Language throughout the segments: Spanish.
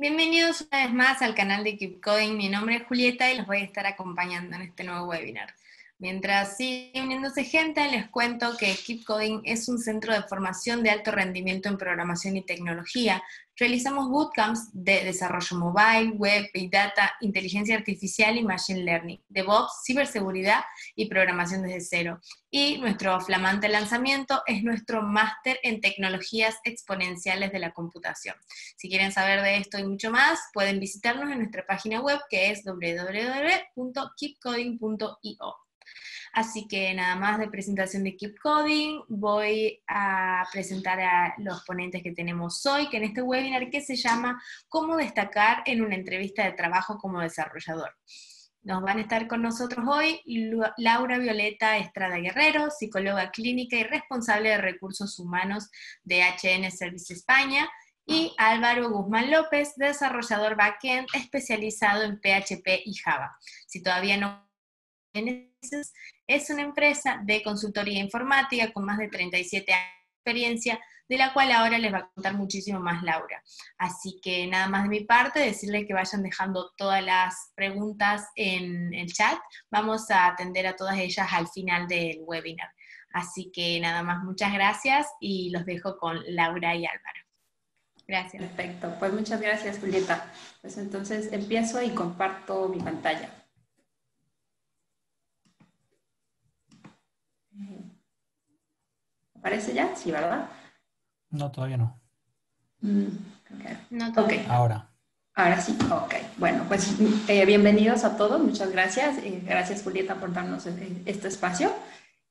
Bienvenidos una vez más al canal de KeepCoding. Mi nombre es Julieta y los voy a estar acompañando en este nuevo webinar. Mientras sigue uniéndose gente, les cuento que KeepCoding es un centro de formación de alto rendimiento en programación y tecnología. Realizamos bootcamps de desarrollo mobile, web, big data, inteligencia artificial y machine learning, DevOps, ciberseguridad y programación desde cero. Y nuestro flamante lanzamiento es nuestro máster en tecnologías exponenciales de la computación. Si quieren saber de esto y mucho más, pueden visitarnos en nuestra página web que es www.keepcoding.io. Así que nada más de presentación de KeepCoding, voy a presentar a los ponentes que tenemos hoy, que en este webinar que se llama ¿Cómo destacar en una entrevista de trabajo como desarrollador? Nos van a estar con nosotros hoy Laura Violeta Estrada Guerrero, psicóloga clínica y responsable de recursos humanos de HN Services España, y Álvaro Guzmán López, desarrollador backend especializado en PHP y Java. Si todavía no es una empresa de consultoría informática con más de 37 años de experiencia, de la cual ahora les va a contar muchísimo más Laura. Así que nada más de mi parte, decirles que vayan dejando todas las preguntas en el chat. Vamos a atender a todas ellas al final del webinar. Así que nada más, muchas gracias y los dejo con Laura y Álvaro. Gracias. Perfecto, pues muchas gracias, Julieta. Pues entonces empiezo y comparto mi pantalla. ¿Aparece ya? Sí, ¿verdad? No, todavía no. Okay. No, todavía. Okay. Ahora. Ahora sí, ok. Bueno, pues bienvenidos a todos, muchas gracias. Gracias, Julieta, por darnos este espacio.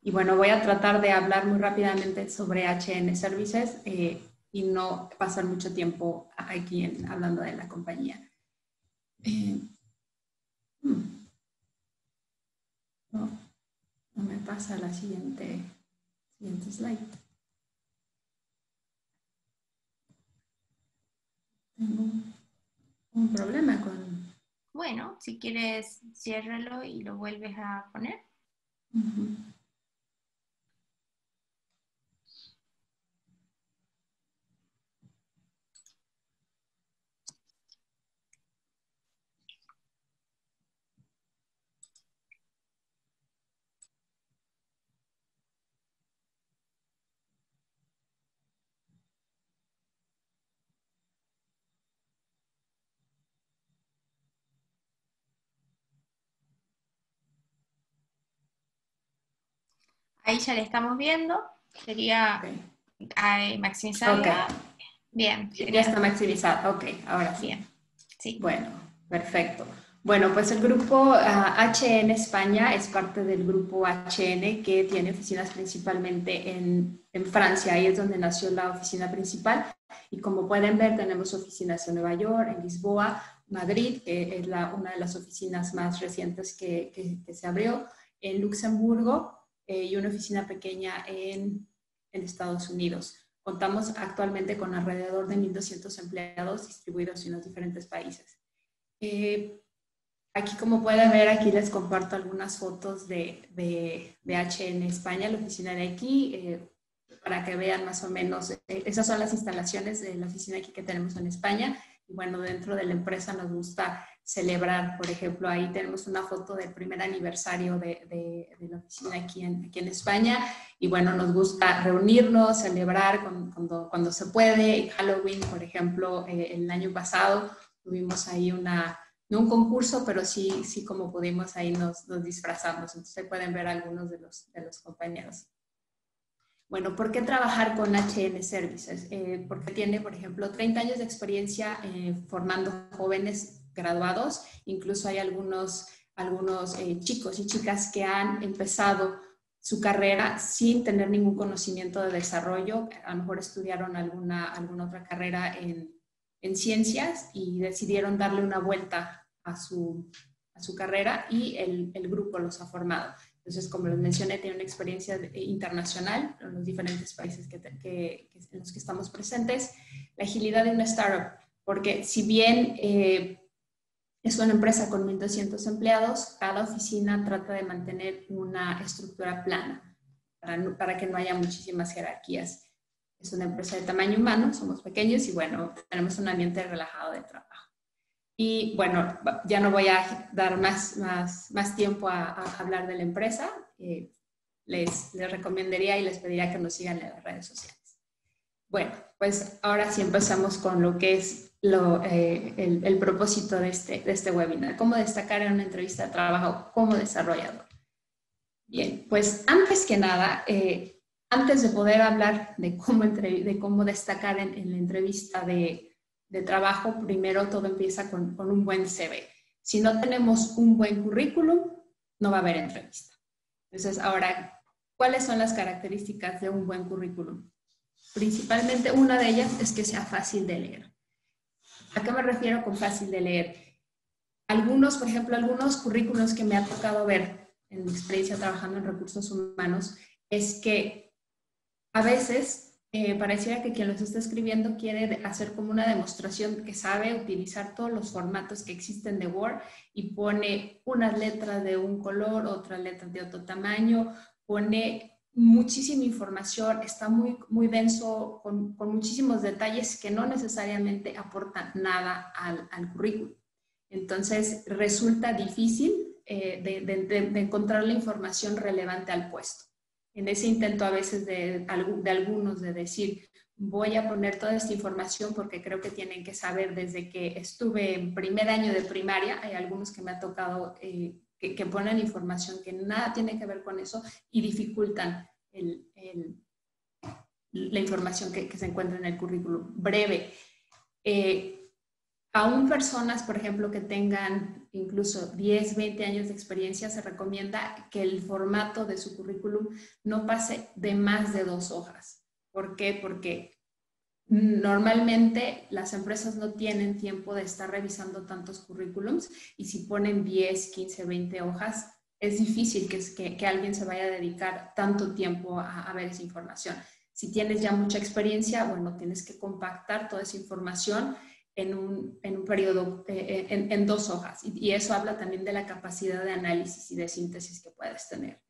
Y bueno, voy a tratar de hablar muy rápidamente sobre HN Services y no pasar mucho tiempo aquí hablando de la compañía. No me pasa la siguiente slide. Tengo un problema con... Bueno, si quieres, ciérralo y lo vuelves a poner. Uh-huh. Ahí ya le estamos viendo. Sería okay. Maximizada. Okay. Bien. Ya está maximizada. Ok, ahora sí. Bien. Sí. Bueno, perfecto. Bueno, pues el grupo HN España es parte del grupo HN que tiene oficinas principalmente en Francia. Ahí es donde nació la oficina principal. Y como pueden ver, tenemos oficinas en Nueva York, en Lisboa, Madrid, que es una de las oficinas más recientes que se abrió, en Luxemburgo, y una oficina pequeña en Estados Unidos. Contamos actualmente con alrededor de 1.200 empleados distribuidos en los diferentes países. Aquí, como pueden ver, aquí les comparto algunas fotos de HN España, la oficina de aquí, para que vean más o menos. Esas son las instalaciones de la oficina aquí que tenemos en España. Y bueno, dentro de la empresa nos gusta celebrar, por ejemplo, ahí tenemos una foto del primer aniversario de la oficina aquí en España. Y bueno, nos gusta reunirnos, celebrar cuando se puede. En Halloween, por ejemplo, el año pasado tuvimos ahí no un concurso, pero sí como pudimos ahí nos disfrazamos. Entonces pueden ver algunos de los compañeros. Bueno, ¿por qué trabajar con HN Services? Porque tiene, por ejemplo, 30 años de experiencia formando jóvenes graduados. Incluso hay algunos chicos y chicas que han empezado su carrera sin tener ningún conocimiento de desarrollo. A lo mejor estudiaron alguna otra carrera en ciencias y decidieron darle una vuelta a su carrera y el grupo los ha formado. Entonces, como les mencioné, tiene una experiencia internacional en los diferentes países en los que estamos presentes. La agilidad de una startup, porque si bien es una empresa con 1.200 empleados, cada oficina trata de mantener una estructura plana para que no haya muchísimas jerarquías. Es una empresa de tamaño humano, somos pequeños y bueno, tenemos un ambiente relajado de trabajo. Y bueno, ya no voy a dar más tiempo a hablar de la empresa. Les recomendaría y les pediría que nos sigan en las redes sociales. Bueno, pues ahora sí empezamos con lo que es el propósito de este webinar. ¿Cómo destacar en una entrevista de trabajo como desarrollador? Bien, pues antes que nada, antes de poder hablar de cómo destacar en la entrevista de trabajo, primero todo empieza con un buen CV. Si no tenemos un buen currículum, no va a haber entrevista. Entonces, ahora, ¿cuáles son las características de un buen currículum? Principalmente una de ellas es que sea fácil de leer. ¿A qué me refiero con fácil de leer? Algunos, por ejemplo, algunos currículums que me ha tocado ver en mi experiencia trabajando en recursos humanos es que a veces pareciera que quien los está escribiendo quiere hacer como una demostración que sabe utilizar todos los formatos que existen de Word y pone unas letras de un color, otras letras de otro tamaño, pone muchísima información, está muy denso, con muchísimos detalles que no necesariamente aportan nada al currículum. Entonces resulta difícil de encontrar la información relevante al puesto. En ese intento a veces de algunos de decir, voy a poner toda esta información porque creo que tienen que saber desde que estuve en primer año de primaria, hay algunos que me ha tocado que ponen información que nada tiene que ver con eso y dificultan la información que se encuentra en el currículum. Breve. Aún personas, por ejemplo, que tengan incluso 10, 20 años de experiencia, se recomienda que el formato de su currículum no pase de más de 2 hojas. ¿Por qué? Porque normalmente las empresas no tienen tiempo de estar revisando tantos currículums y si ponen 10, 15, 20 hojas, es difícil que alguien se vaya a dedicar tanto tiempo a ver esa información. Si tienes ya mucha experiencia, bueno, tienes que compactar toda esa información en un periodo, en 2 hojas. Y eso habla también de la capacidad de análisis y de síntesis que puedes tener.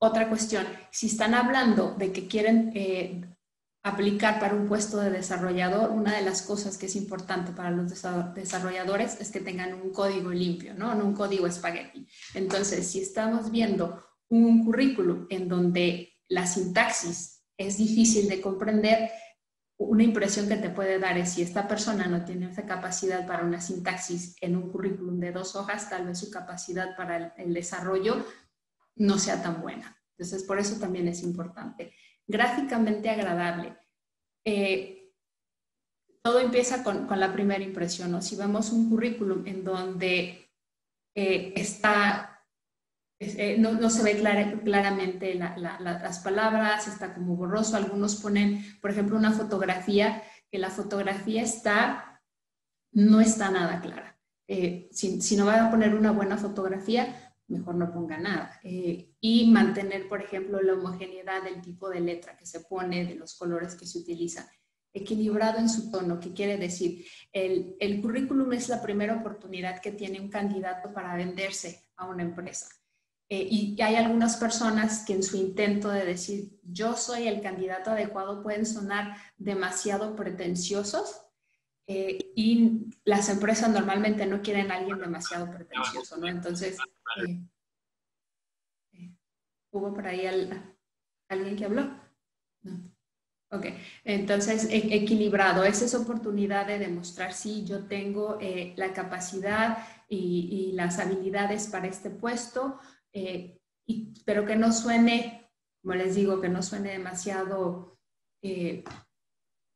Otra cuestión, si están hablando de que quieren aplicar para un puesto de desarrollador, una de las cosas que es importante para los desarrolladores es que tengan un código limpio, no un código espagueti. Entonces, si estamos viendo un currículum en donde la sintaxis es difícil de comprender, una impresión que te puede dar es si esta persona no tiene esa capacidad para una sintaxis en un currículum de 2 hojas, tal vez su capacidad para el desarrollo no sea tan buena. Entonces, por eso también es importante. Gráficamente agradable. Todo empieza con la primera impresión, ¿no? Si vemos un currículum en donde no se ve claramente las palabras, está como borroso. Algunos ponen, por ejemplo, una fotografía, que la fotografía no está nada clara. Si no van a poner una buena fotografía, mejor no ponga nada. Y mantener, por ejemplo, la homogeneidad del tipo de letra que se pone, de los colores que se utilizan. Equilibrado en su tono, ¿qué quiere decir? El currículum es la primera oportunidad que tiene un candidato para venderse a una empresa. Y hay algunas personas que en su intento de decir yo soy el candidato adecuado pueden sonar demasiado pretenciosos y las empresas normalmente no quieren a alguien demasiado pretencioso, ¿no? Entonces, ¿hubo por ahí alguien que habló? No. Ok, entonces equilibrado, es esa oportunidad de demostrar si yo tengo la capacidad y las habilidades para este puesto, pero que no suene, como les digo, que no suene demasiado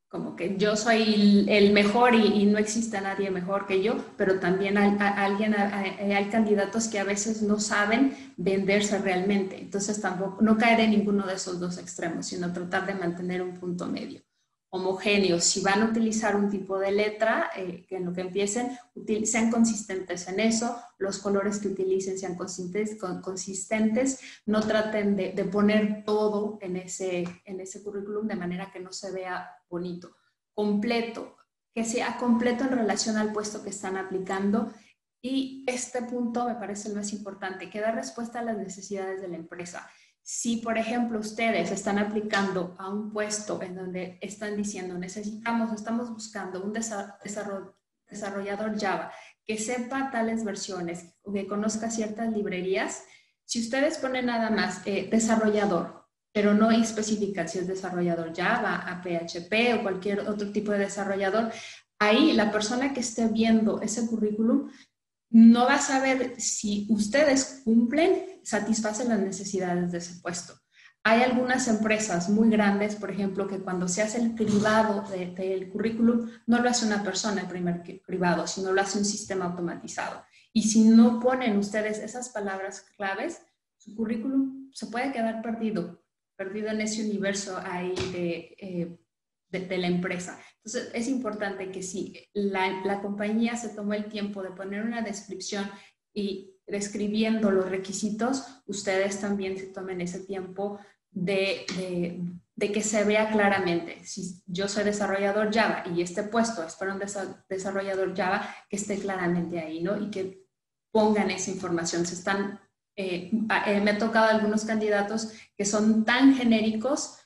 como que yo soy el mejor y no existe nadie mejor que yo, pero también hay candidatos que a veces no saben venderse realmente. Entonces tampoco, no caer en ninguno de esos dos extremos, sino tratar de mantener un punto medio. Homogéneos, si van a utilizar un tipo de letra, que en lo que empiecen, sean consistentes en eso, los colores que utilicen sean consistentes, no traten de poner todo en ese currículum de manera que no se vea bonito. Completo, que sea completo en relación al puesto que están aplicando y este punto me parece el más importante, que da respuesta a las necesidades de la empresa. Si, por ejemplo, ustedes están aplicando a un puesto en donde están diciendo estamos buscando un desarrollador Java que sepa tales versiones, que conozca ciertas librerías, si ustedes ponen nada más desarrollador, pero no especifican si es desarrollador Java, a PHP o cualquier otro tipo de desarrollador, ahí la persona que esté viendo ese currículum no va a saber si ustedes cumplen, satisfacen las necesidades de ese puesto. Hay algunas empresas muy grandes, por ejemplo, que cuando se hace el cribado del currículum, no lo hace una persona el primer cribado, sino lo hace un sistema automatizado. Y si no ponen ustedes esas palabras claves, su currículum se puede quedar perdido en ese universo ahí de la empresa. Entonces, es importante que si la compañía se tomó el tiempo de poner una descripción y describiendo los requisitos, ustedes también se tomen ese tiempo de que se vea claramente. Si yo soy desarrollador Java y este puesto es para un desarrollador Java, que esté claramente ahí, ¿no? Y que pongan esa información. Me ha tocado algunos candidatos que son tan genéricos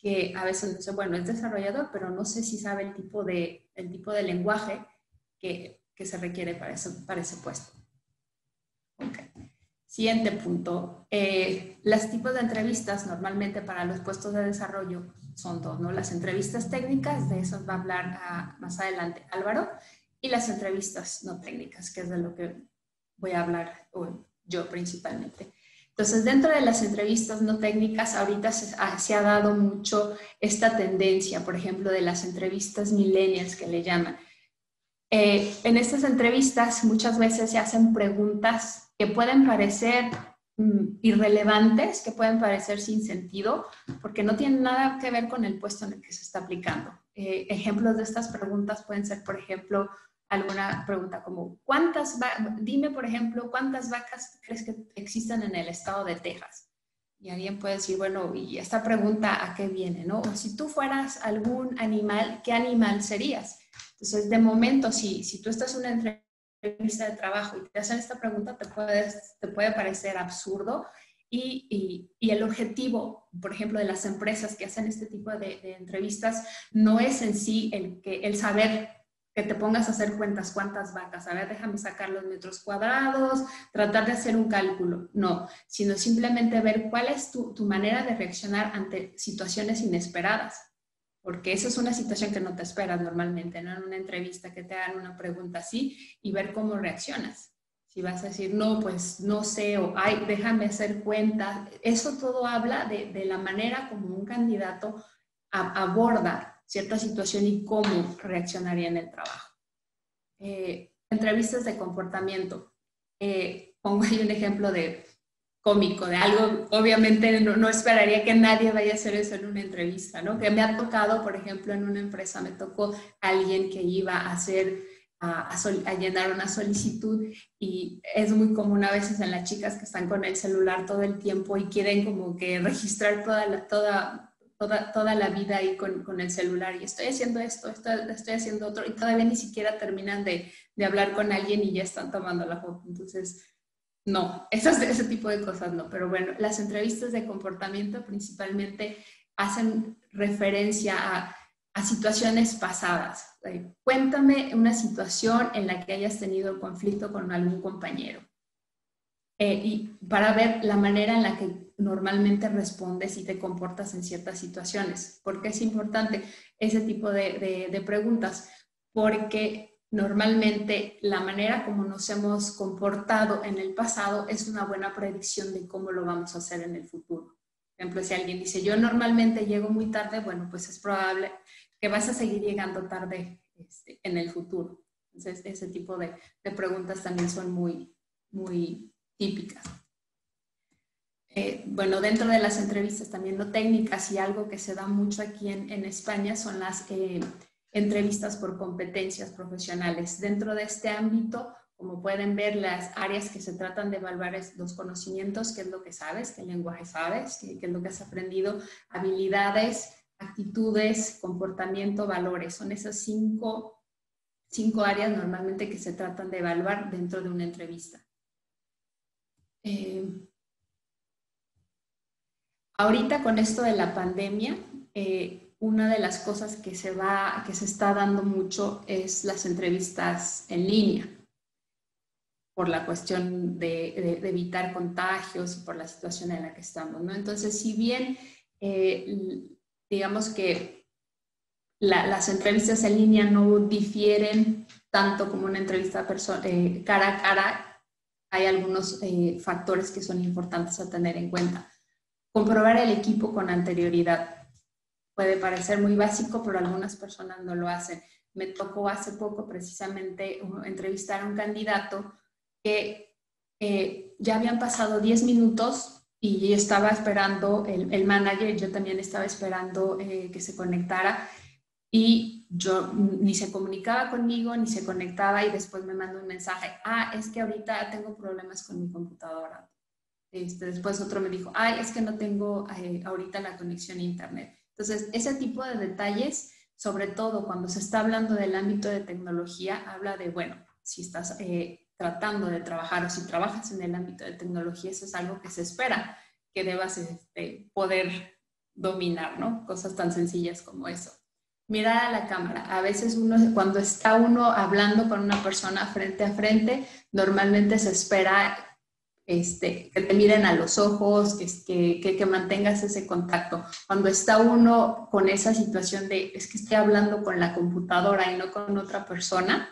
que a veces no sé, bueno, es desarrollador, pero no sé si sabe el tipo de lenguaje que se requiere para ese puesto. Okay. Siguiente punto. Los tipos de entrevistas normalmente para los puestos de desarrollo son dos, ¿no? Las entrevistas técnicas, de eso va a hablar más adelante Álvaro, y las entrevistas no técnicas, que es de lo que voy a hablar yo principalmente. Entonces, dentro de las entrevistas no técnicas, ahorita se ha dado mucho esta tendencia, por ejemplo, de las entrevistas millennials que le llaman. En estas entrevistas muchas veces se hacen preguntas que pueden parecer irrelevantes, que pueden parecer sin sentido, porque no tienen nada que ver con el puesto en el que se está aplicando. Ejemplos de estas preguntas pueden ser, por ejemplo, alguna pregunta como, dime por ejemplo, ¿cuántas vacas crees que existen en el estado de Texas? Y alguien puede decir, bueno, ¿y esta pregunta a qué viene? ¿No? O si tú fueras algún animal, ¿qué animal serías? Entonces, de momento, si tú estás en una entrevista de trabajo y te hacen esta pregunta, te puede parecer absurdo. Y el objetivo, por ejemplo, de las empresas que hacen este tipo de entrevistas no es en sí el saber que te pongas a hacer cuentas, cuántas vacas, a ver, déjame sacar los metros cuadrados, tratar de hacer un cálculo, no, sino simplemente ver cuál es tu manera de reaccionar ante situaciones inesperadas, porque esa es una situación que no te esperas normalmente, no en una entrevista que te hagan una pregunta así y ver cómo reaccionas. Si vas a decir, no, pues no sé, o ay, déjame hacer cuentas, eso todo habla de la manera como un candidato aborda cierta situación y cómo reaccionaría en el trabajo. Entrevistas de comportamiento. Pongo ahí un ejemplo de cómico, de algo, obviamente no esperaría que nadie vaya a hacer eso en una entrevista, ¿no? Que me ha tocado, por ejemplo, en una empresa me tocó alguien que iba a hacer, a llenar una solicitud, y es muy común a veces en las chicas que están con el celular todo el tiempo y quieren como que registrar toda la vida ahí con el celular, y estoy haciendo esto, estoy haciendo otro, y todavía ni siquiera terminan de hablar con alguien y ya están tomando la foto. Entonces, no, ese tipo de cosas no. Pero bueno, las entrevistas de comportamiento principalmente hacen referencia a situaciones pasadas. Cuéntame una situación en la que hayas tenido conflicto con algún compañero. Y para ver la manera en la que normalmente respondes y te comportas en ciertas situaciones. ¿Por qué es importante ese tipo de preguntas? Porque normalmente la manera como nos hemos comportado en el pasado es una buena predicción de cómo lo vamos a hacer en el futuro. Por ejemplo, si alguien dice, yo normalmente llego muy tarde, bueno, pues es probable que vas a seguir llegando tarde en el futuro. Entonces, ese tipo de preguntas también son muy, muy típicas. Bueno, dentro de las entrevistas también no técnicas, y algo que se da mucho aquí en España son las entrevistas por competencias profesionales. Dentro de este ámbito, como pueden ver, las áreas que se tratan de evaluar es los conocimientos, qué es lo que sabes, qué lenguaje sabes, qué es lo que has aprendido, habilidades, actitudes, comportamiento, valores. Son esas cinco áreas normalmente que se tratan de evaluar dentro de una entrevista. Ahorita con esto de la pandemia, una de las cosas que se está dando mucho es las entrevistas en línea, por la cuestión de evitar contagios, por la situación en la que estamos, ¿no? Entonces, si bien, digamos que las entrevistas en línea no difieren tanto como una entrevista cara a cara, hay algunos factores que son importantes a tener en cuenta. Comprobar el equipo con anterioridad. Puede parecer muy básico, pero algunas personas no lo hacen. Me tocó hace poco precisamente entrevistar a un candidato que ya habían pasado 10 minutos y estaba esperando el manager, yo también estaba esperando que se conectara y yo ni se comunicaba conmigo, ni se conectaba y después me mandó un mensaje, ah, es que ahorita tengo problemas con mi computadora. Después otro me dijo, ay, es que no tengo ahorita la conexión a internet. Entonces, ese tipo de detalles, sobre todo cuando se está hablando del ámbito de tecnología, habla de, bueno, si estás tratando de trabajar o si trabajas en el ámbito de tecnología, eso es algo que se espera que debas poder dominar, ¿no? Cosas tan sencillas como eso. Mirar a la cámara. A veces uno, cuando está uno hablando con una persona frente a frente, normalmente se espera que te miren a los ojos, que mantengas ese contacto. Cuando está uno con esa situación de, es que estoy hablando con la computadora y no con otra persona,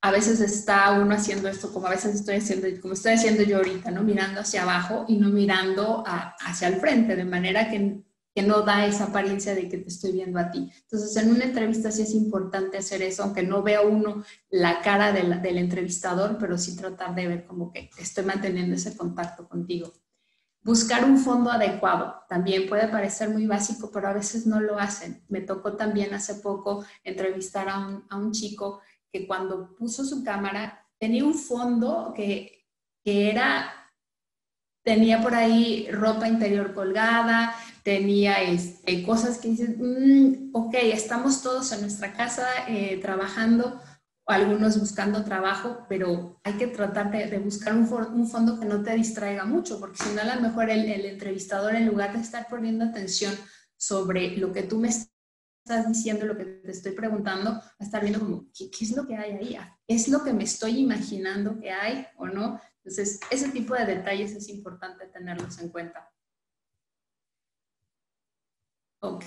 a veces está uno haciendo esto, como a veces estoy haciendo yo ahorita, ¿no? Mirando hacia abajo y no mirando hacia el frente, de manera que no da esa apariencia de que te estoy viendo a ti. Entonces, en una entrevista sí es importante hacer eso, aunque no vea uno la cara del entrevistador, pero sí tratar de ver como que estoy manteniendo ese contacto contigo. Buscar un fondo adecuado. También puede parecer muy básico, pero a veces no lo hacen. Me tocó también hace poco entrevistar a un chico que cuando puso su cámara tenía un fondo tenía por ahí ropa interior colgada, tenía cosas que dices, ok, estamos todos en nuestra casa trabajando, algunos buscando trabajo, pero hay que tratar de buscar un fondo que no te distraiga mucho, porque si no a lo mejor el entrevistador, en lugar de estar poniendo atención sobre lo que tú me estás diciendo, lo que te estoy preguntando, va a estar viendo como, ¿qué es lo que hay ahí? ¿Es lo que me estoy imaginando que hay o no? Entonces, ese tipo de detalles es importante tenerlos en cuenta. Ok,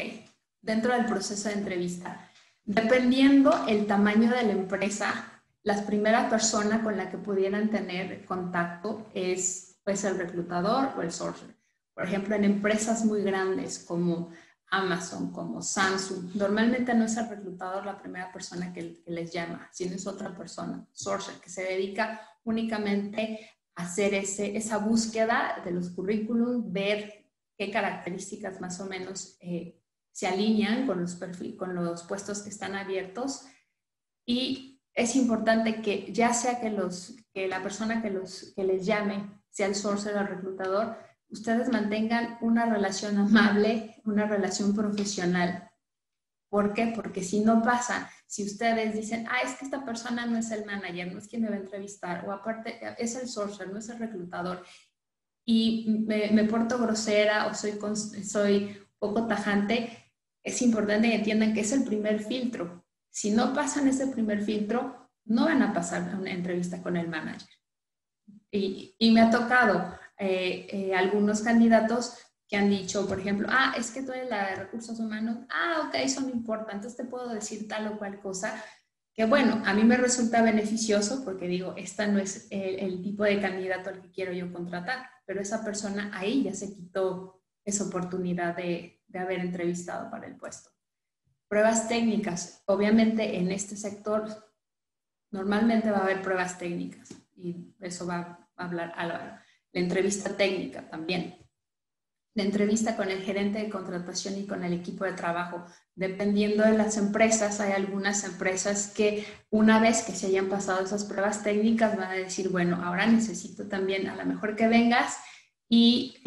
dentro del proceso de entrevista, dependiendo el tamaño de la empresa, la primera persona con la que pudieran tener contacto es pues, el reclutador o el sourcer. Por ejemplo, en empresas muy grandes como Amazon, como Samsung, normalmente no es el reclutador la primera persona que les llama, sino es otra persona, sourcer, que se dedica únicamente a hacer esa búsqueda de los currículums, ver qué características más o menos se alinean con los puestos que están abiertos. Y es importante que ya sea que la persona que les llame sea el sourcer o el reclutador, ustedes mantengan una relación amable, una relación profesional. ¿Por qué? Porque si no pasa, si ustedes dicen, ah, es que esta persona no es el manager, no es quien me va a entrevistar, o aparte es el sourcer, no es el reclutador, y me porto grosera o soy poco tajante, es importante que entiendan que es el primer filtro. Si no pasan ese primer filtro, no van a pasar una entrevista con el manager. Y me ha tocado algunos candidatos que han dicho, por ejemplo, ah, es que tú eres la de recursos humanos, ah, ok, eso no importa, entonces te puedo decir tal o cual cosa, que bueno, a mí me resulta beneficioso porque digo, esta no es el tipo de candidato al que quiero yo contratar, pero esa persona ahí ya se quitó esa oportunidad de haber entrevistado para el puesto. Pruebas técnicas, obviamente en este sector normalmente va a haber pruebas técnicas y eso va a hablar Álvaro. La entrevista técnica también. La entrevista con el gerente de contratación y con el equipo de trabajo. Dependiendo de las empresas, hay algunas empresas que una vez que se hayan pasado esas pruebas técnicas van a decir, bueno, ahora necesito también a lo mejor que vengas y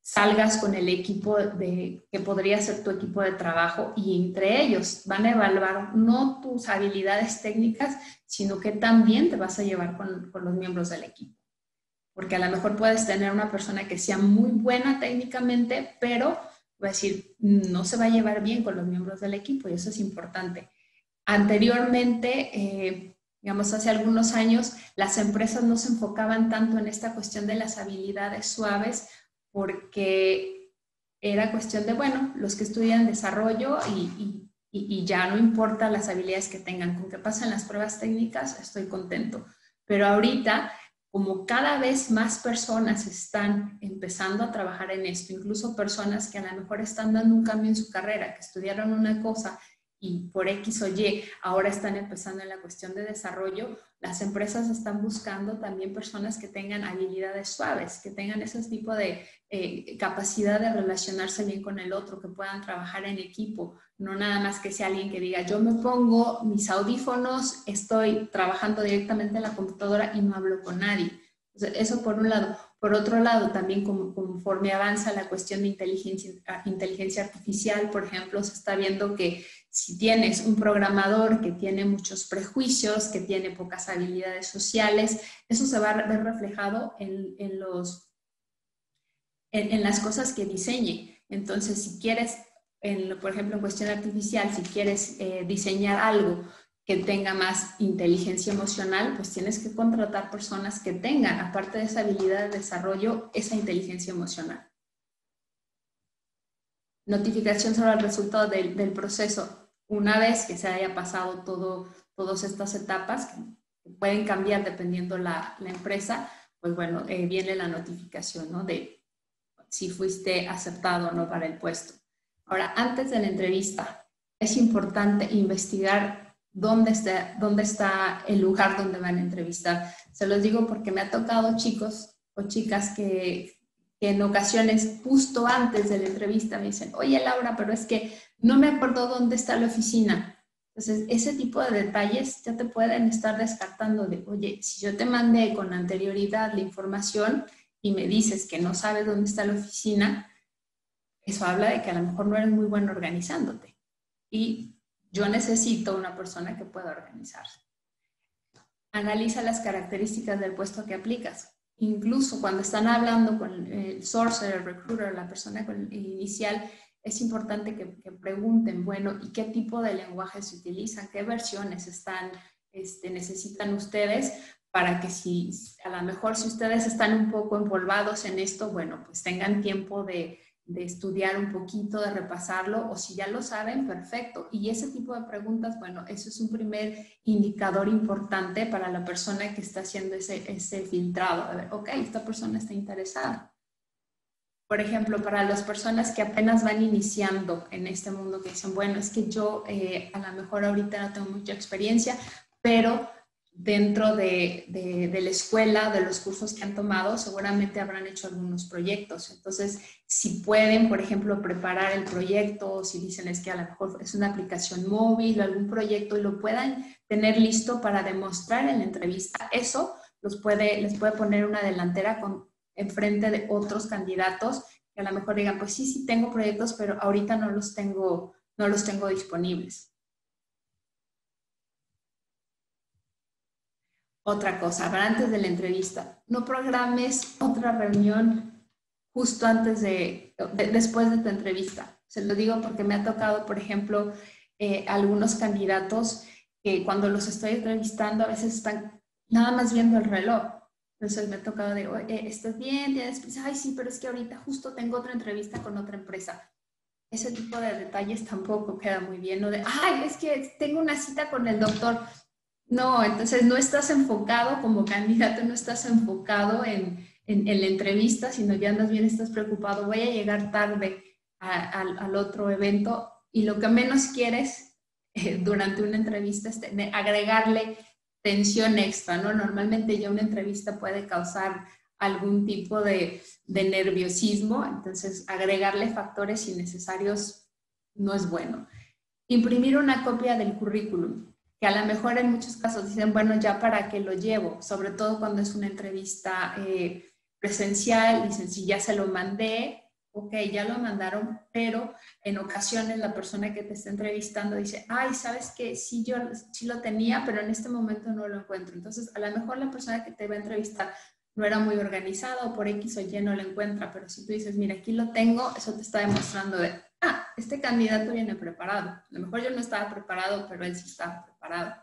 salgas con el equipo que podría ser tu equipo de trabajo y entre ellos van a evaluar no tus habilidades técnicas, sino que también te vas a llevar con los miembros del equipo. Porque a lo mejor puedes tener una persona que sea muy buena técnicamente, pero va a decir, no se va a llevar bien con los miembros del equipo y eso es importante. Anteriormente, digamos hace algunos años, las empresas no se enfocaban tanto en esta cuestión de las habilidades suaves porque era cuestión de, bueno, los que estudian desarrollo y ya no importa las habilidades que tengan. Con que pasen las pruebas técnicas, estoy contento. Pero ahorita, como cada vez más personas están empezando a trabajar en esto, incluso personas que a lo mejor están dando un cambio en su carrera, que estudiaron una cosa y por X o Y ahora están empezando en la cuestión de desarrollo, las empresas están buscando también personas que tengan habilidades suaves, que tengan ese tipo de capacidad de relacionarse bien con el otro, que puedan trabajar en equipo, no nada más que sea alguien que diga, yo me pongo mis audífonos, estoy trabajando directamente en la computadora y no hablo con nadie. Entonces, eso por un lado. Por otro lado, también conforme avanza la cuestión de inteligencia artificial, por ejemplo, se está viendo que si tienes un programador que tiene muchos prejuicios, que tiene pocas habilidades sociales, eso se va a ver reflejado en las cosas que diseñe. Entonces, si quieres, por ejemplo, en cuestión artificial, si quieres diseñar algo que tenga más inteligencia emocional, pues tienes que contratar personas que tengan, aparte de esa habilidad de desarrollo, esa inteligencia emocional. Notificación sobre el resultado del proceso. Una vez que se haya pasado todas estas etapas, que pueden cambiar dependiendo la empresa, pues bueno, viene la notificación, ¿no? De si fuiste aceptado o no para el puesto. Ahora, antes de la entrevista, es importante investigar dónde está el lugar donde van a entrevistar. Se los digo porque me ha tocado chicos o chicas que en ocasiones justo antes de la entrevista me dicen, oye Laura, pero es que no me acuerdo dónde está la oficina. Entonces, ese tipo de detalles ya te pueden estar descartando de, oye, si yo te mandé con anterioridad la información y me dices que no sabes dónde está la oficina, eso habla de que a lo mejor no eres muy bueno organizándote. Y yo necesito una persona que pueda organizarse. Analiza las características del puesto que aplicas. Incluso cuando están hablando con el sourcer, el recruiter, la persona inicial, es importante que pregunten, bueno, ¿y qué tipo de lenguaje se utilizan? ¿Qué versiones necesitan ustedes? Para que a lo mejor si ustedes están un poco empolvados en esto, bueno, pues tengan tiempo de estudiar un poquito, de repasarlo, o si ya lo saben, perfecto. Y ese tipo de preguntas, bueno, eso es un primer indicador importante para la persona que está haciendo ese filtrado. A ver, ok, esta persona está interesada. Por ejemplo, para las personas que apenas van iniciando en este mundo, que dicen, bueno, es que yo a lo mejor ahorita no tengo mucha experiencia, pero dentro de la escuela, de los cursos que han tomado, seguramente habrán hecho algunos proyectos. Entonces, si pueden, por ejemplo, preparar el proyecto, o si dicen es que a lo mejor es una aplicación móvil o algún proyecto, y lo puedan tener listo para demostrar en la entrevista, eso les puede poner una delantera enfrente de otros candidatos que a lo mejor digan, pues sí, sí tengo proyectos, pero ahorita no los tengo disponibles. Otra cosa, para antes de la entrevista, no programes otra reunión justo antes después de tu entrevista. Se lo digo porque me ha tocado, por ejemplo, algunos candidatos que cuando los estoy entrevistando a veces están nada más viendo el reloj. Entonces me ha tocado de, oye, ¿estás bien? ¿Tienes prisa? Ay, sí, pero es que ahorita justo tengo otra entrevista con otra empresa. Ese tipo de detalles tampoco queda muy bien. No de, ay, es que tengo una cita con el doctor. No, entonces no estás enfocado como candidato, no estás enfocado en la entrevista, sino ya andas bien, estás preocupado, voy a llegar tarde al otro evento, y lo que menos quieres durante una entrevista es agregarle tensión extra, ¿no? Normalmente ya una entrevista puede causar algún tipo de nerviosismo, entonces agregarle factores innecesarios no es bueno. Imprimir una copia del currículum, que a lo mejor en muchos casos dicen, bueno, ya para qué lo llevo, sobre todo cuando es una entrevista presencial, dicen, sí, ya se lo mandé, ok, ya lo mandaron, pero en ocasiones la persona que te está entrevistando dice, ay, ¿sabes qué? Sí, yo sí lo tenía, pero en este momento no lo encuentro. Entonces, a lo mejor la persona que te va a entrevistar no era muy organizado, por X o Y no lo encuentra, pero si tú dices, mira, aquí lo tengo, eso te está demostrando de, ah, este candidato viene preparado. A lo mejor yo no estaba preparado, pero él sí estaba preparado.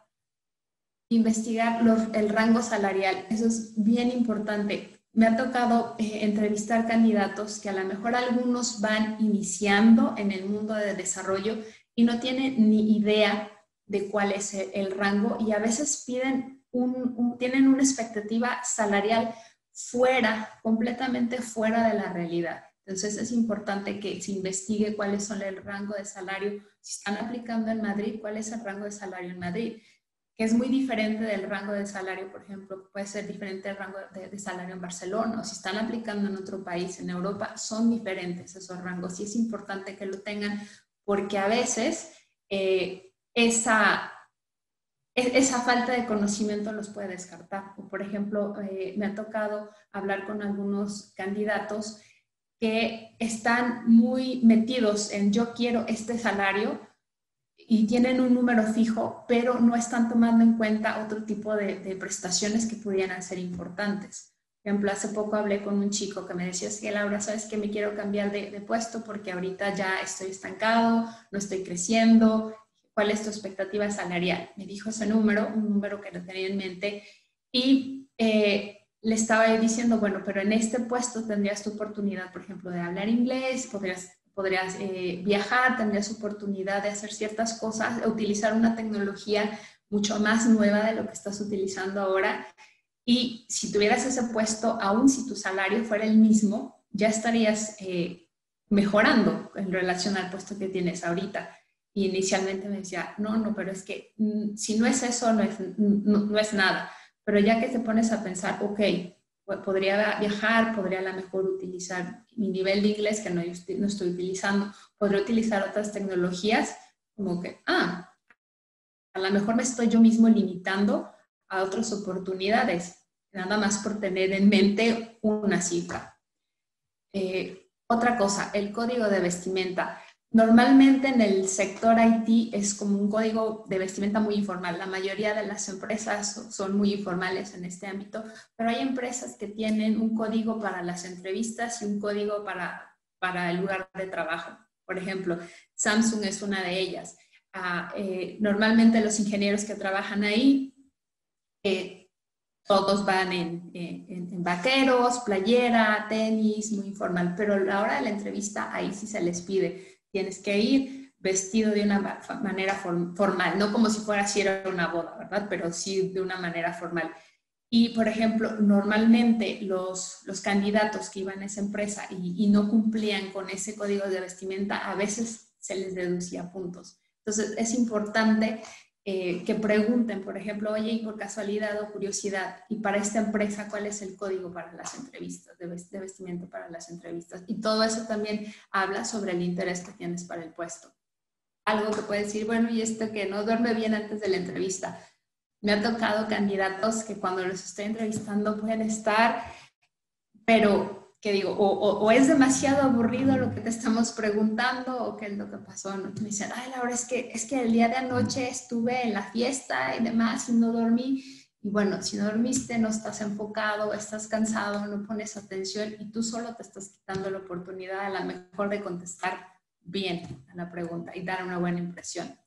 Investigar el rango salarial, eso es bien importante. Me ha tocado entrevistar candidatos que a lo mejor algunos van iniciando en el mundo de desarrollo y no tienen ni idea de cuál es el rango, y a veces piden tienen una expectativa salarial fuera, completamente fuera de la realidad. Entonces es importante que se investigue cuáles son el rango de salario. Si están aplicando en Madrid, ¿cuál es el rango de salario en Madrid? Que es muy diferente del rango de salario, por ejemplo, puede ser diferente el rango de salario en Barcelona, o si están aplicando en otro país, en Europa, son diferentes esos rangos. Y es importante que lo tengan porque a veces esa falta de conocimiento los puede descartar. O por ejemplo, me ha tocado hablar con algunos candidatos que están muy metidos en yo quiero este salario y tienen un número fijo, pero no están tomando en cuenta otro tipo de prestaciones que pudieran ser importantes. Por ejemplo, hace poco hablé con un chico que me decía, es que Laura, ¿sabes que me quiero cambiar de puesto porque ahorita ya estoy estancado, no estoy creciendo? ¿Cuál es tu expectativa salarial? Me dijo ese número, un número que no tenía en mente, y le estaba diciendo, bueno, pero en este puesto tendrías tu oportunidad, por ejemplo, de hablar inglés, podrías viajar, tendrías oportunidad de hacer ciertas cosas, de utilizar una tecnología mucho más nueva de lo que estás utilizando ahora. Y si tuvieras ese puesto, aun si tu salario fuera el mismo, ya estarías mejorando en relación al puesto que tienes ahorita. Y inicialmente me decía, no, pero es que si no es eso, no es nada. Pero ya que te pones a pensar, ok, podría viajar, podría a lo mejor utilizar mi nivel de inglés que no estoy utilizando, podría utilizar otras tecnologías, como que, a lo mejor me estoy yo mismo limitando a otras oportunidades, nada más por tener en mente una cifra. Otra cosa, el código de vestimenta. Normalmente en el sector IT es como un código de vestimenta muy informal. La mayoría de las empresas son muy informales en este ámbito, pero hay empresas que tienen un código para las entrevistas y un código para el lugar de trabajo. Por ejemplo, Samsung es una de ellas. Normalmente los ingenieros que trabajan ahí, todos van en vaqueros, playera, tenis, muy informal. Pero a la hora de la entrevista ahí sí se les pide. Tienes que ir vestido de una manera formal, no como si fuera si era una boda, ¿verdad? Pero sí de una manera formal. Y, por ejemplo, normalmente los candidatos que iban a esa empresa y no cumplían con ese código de vestimenta, a veces se les deducía puntos. Entonces, es importante que pregunten, por ejemplo, oye, y por casualidad o curiosidad, y para esta empresa, ¿cuál es el código para las entrevistas, de vestimenta para las entrevistas? Y todo eso también habla sobre el interés que tienes para el puesto. Algo que puedes decir, bueno, y esto que no duerme bien antes de la entrevista. Me ha tocado candidatos que cuando los estoy entrevistando pueden estar, pero que digo, o es demasiado aburrido lo que te estamos preguntando, o qué es lo que pasó, ¿no? Me dicen, ay, Laura, es que el día de anoche estuve en la fiesta y demás y no dormí. Y bueno, si no dormiste, no estás enfocado, estás cansado, no pones atención y tú solo te estás quitando la oportunidad a la mejor de contestar bien a la pregunta y dar una buena impresión.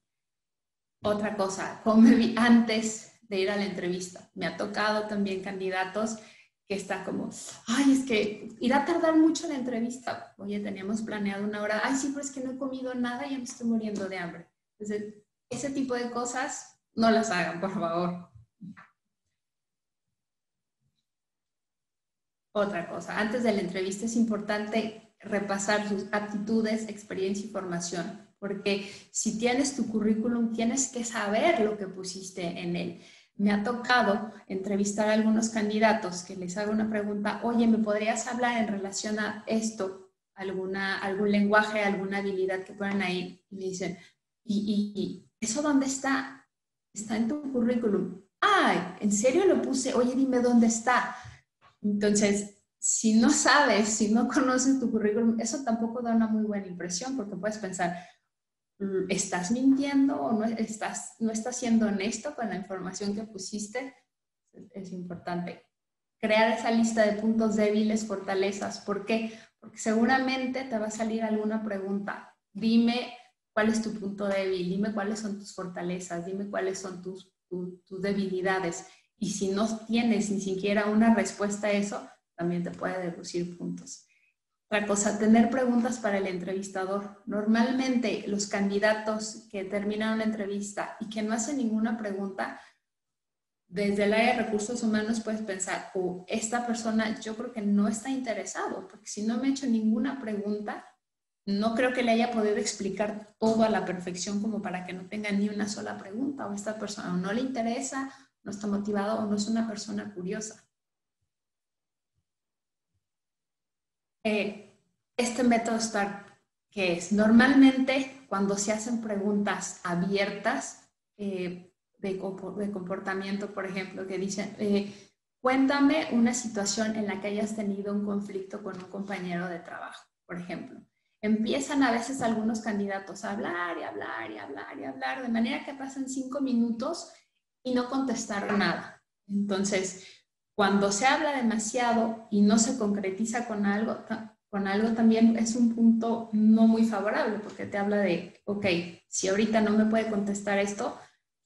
Otra cosa, come antes de ir a la entrevista. Me ha tocado también candidatos que está como, ay, es que irá a tardar mucho la entrevista. Oye, teníamos planeado una hora. Ay, sí, pero es que no he comido nada y ya me estoy muriendo de hambre. Entonces, ese tipo de cosas no las hagan, por favor. Otra cosa, antes de la entrevista es importante repasar sus aptitudes, experiencia y formación. Porque si tienes tu currículum, tienes que saber lo que pusiste en él. Me ha tocado entrevistar a algunos candidatos que les hago una pregunta, oye, ¿me podrías hablar en relación a esto? ¿Algún lenguaje, alguna habilidad que ponen ahí? Y me dicen, ¿y eso dónde está? Está en tu currículum. ¡Ay! ¿En serio lo puse? Oye, dime dónde está. Entonces, si no sabes, si no conoces tu currículum, eso tampoco da una muy buena impresión porque puedes pensar, ¿estás mintiendo o no estás siendo honesto con la información que pusiste? Es importante. crear esa lista de puntos débiles, fortalezas. ¿Por qué? Porque seguramente te va a salir alguna pregunta. Dime cuál es tu punto débil, dime cuáles son tus fortalezas, dime cuáles son tus debilidades. Y si no tienes ni siquiera una respuesta a eso, también te puede deducir puntos. Otra cosa, tener preguntas para el entrevistador. Normalmente los candidatos que terminan una entrevista y que no hacen ninguna pregunta, desde el área de recursos humanos puedes pensar, oh, esta persona yo creo que no está interesado, porque si no me ha hecho ninguna pregunta, no creo que le haya podido explicar todo a la perfección como para que no tenga ni una sola pregunta, o esta persona o no le interesa, no está motivado o no es una persona curiosa. Este método START, que es normalmente cuando se hacen preguntas abiertas de comportamiento, por ejemplo, que dicen, cuéntame una situación en la que hayas tenido un conflicto con un compañero de trabajo, por ejemplo. Empiezan a veces algunos candidatos a hablar y hablar y hablar y hablar, de manera que pasan 5 minutos y no contestaron nada. Entonces, cuando se habla demasiado y no se concretiza con algo también es un punto no muy favorable, porque te habla de, ok, si ahorita no me puede contestar esto,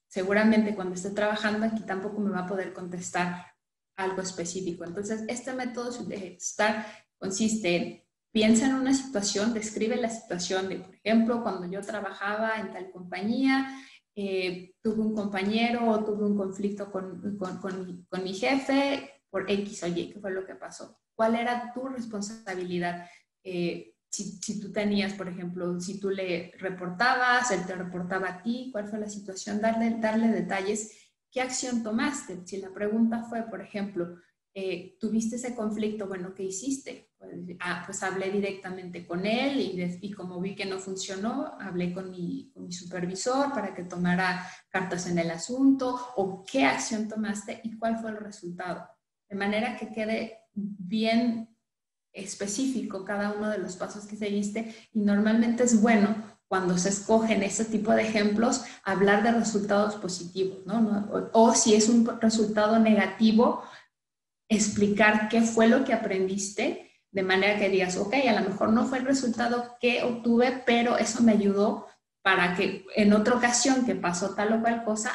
seguramente cuando esté trabajando aquí tampoco me va a poder contestar algo específico. Entonces, este método de START consiste en, piensa en una situación, describe la situación de, por ejemplo, cuando yo trabajaba en tal compañía, tuve un compañero o tuve un conflicto con mi jefe por X o Y, ¿qué fue lo que pasó? ¿Cuál era tu responsabilidad? Si tú tenías, por ejemplo, si tú le reportabas, él te reportaba a ti, ¿cuál fue la situación? Darle detalles. ¿Qué acción tomaste? Si la pregunta fue, por ejemplo, ¿tuviste ese conflicto? Bueno, ¿qué hiciste? Pues hablé directamente con él y como vi que no funcionó, hablé con mi supervisor para que tomara cartas en el asunto, o qué acción tomaste y cuál fue el resultado. De manera que quede bien específico cada uno de los pasos que seguiste, y normalmente es bueno cuando se escogen este tipo de ejemplos hablar de resultados positivos, ¿no? O si es un resultado negativo, explicar qué fue lo que aprendiste. De manera que digas, ok, a lo mejor no fue el resultado que obtuve, pero eso me ayudó para que en otra ocasión que pasó tal o cual cosa,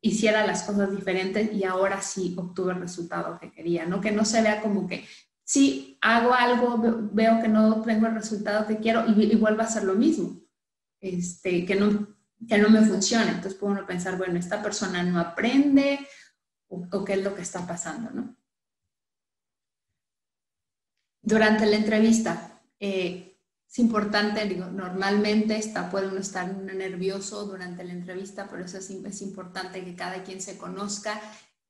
hiciera las cosas diferentes y ahora sí obtuve el resultado que quería, ¿no? Que no se vea como que, sí, hago algo, veo que no tengo el resultado que quiero y vuelvo a hacer lo mismo, que no me funciona. Entonces puedo uno pensar, bueno, esta persona no aprende o qué es lo que está pasando, ¿no? Durante la entrevista, es importante, digo, normalmente puede uno estar nervioso durante la entrevista, pero eso es importante que cada quien se conozca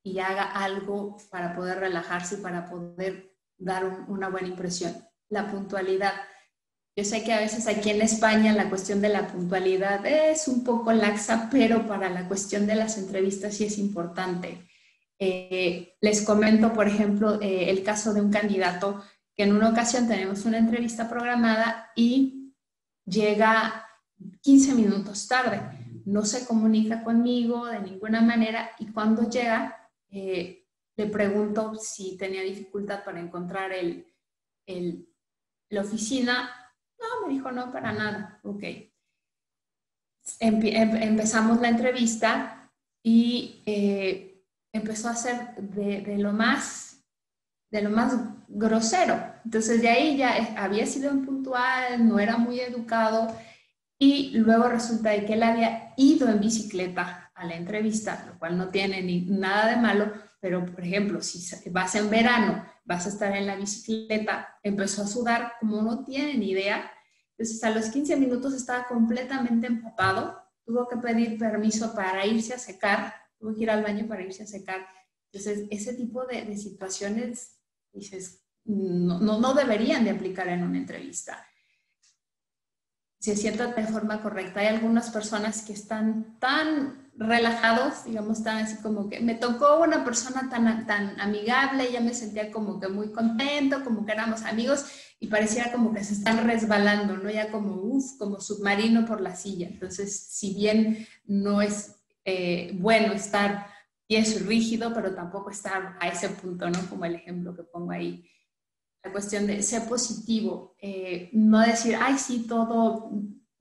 y haga algo para poder relajarse y para poder dar una buena impresión. La puntualidad. Yo sé que a veces aquí en España la cuestión de la puntualidad es un poco laxa, pero para la cuestión de las entrevistas sí es importante. Les comento, por ejemplo, el caso de un candidato que en una ocasión tenemos una entrevista programada y llega 15 minutos tarde. No se comunica conmigo de ninguna manera y cuando llega le pregunto si tenía dificultad para encontrar la oficina. No, me dijo no, para nada. Ok. Empezamos la entrevista y empezó a hacer de lo más grosero. Entonces de ahí ya había sido impuntual, no era muy educado y luego resulta de que él había ido en bicicleta a la entrevista, lo cual no tiene ni nada de malo, pero por ejemplo, si vas en verano, vas a estar en la bicicleta, empezó a sudar como no tiene ni idea, entonces a los 15 minutos estaba completamente empapado, tuvo que pedir permiso para irse a secar, tuvo que ir al baño para irse a secar. Entonces ese tipo de situaciones dices, no deberían de aplicar en una entrevista. Se sientan de forma correcta. Hay algunas personas que están tan relajados, digamos, tan así como que me tocó una persona tan amigable, ya me sentía como que muy contento, como que éramos amigos y pareciera como que se están resbalando, ¿no? Ya como, como submarino por la silla. Entonces, si bien no es bueno estar y es rígido, pero tampoco está a ese punto, ¿no? Como el ejemplo que pongo ahí. La cuestión de ser positivo, no decir, ay, sí, todo,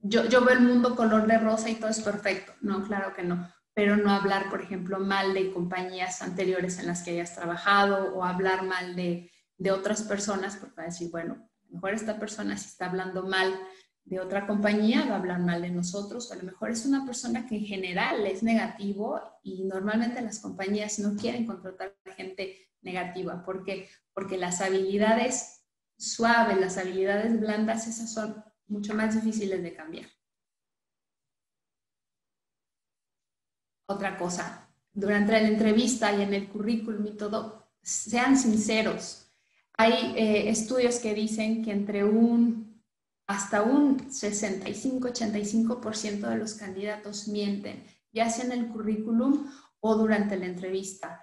yo veo el mundo color de rosa y todo es perfecto. No, claro que no. Pero no hablar, por ejemplo, mal de compañías anteriores en las que hayas trabajado o hablar mal de otras personas, porque va a decir, bueno, a lo mejor esta persona si está hablando mal de otra compañía va a hablar mal de nosotros, o a lo mejor es una persona que en general es negativo y normalmente las compañías no quieren contratar gente negativa. ¿Por qué? Porque las habilidades suaves, las habilidades blandas, esas son mucho más difíciles de cambiar. Otra cosa, durante la entrevista y en el currículum y todo, sean sinceros. Hay estudios que dicen que entre hasta un 65-85% de los candidatos mienten, ya sea en el currículum o durante la entrevista.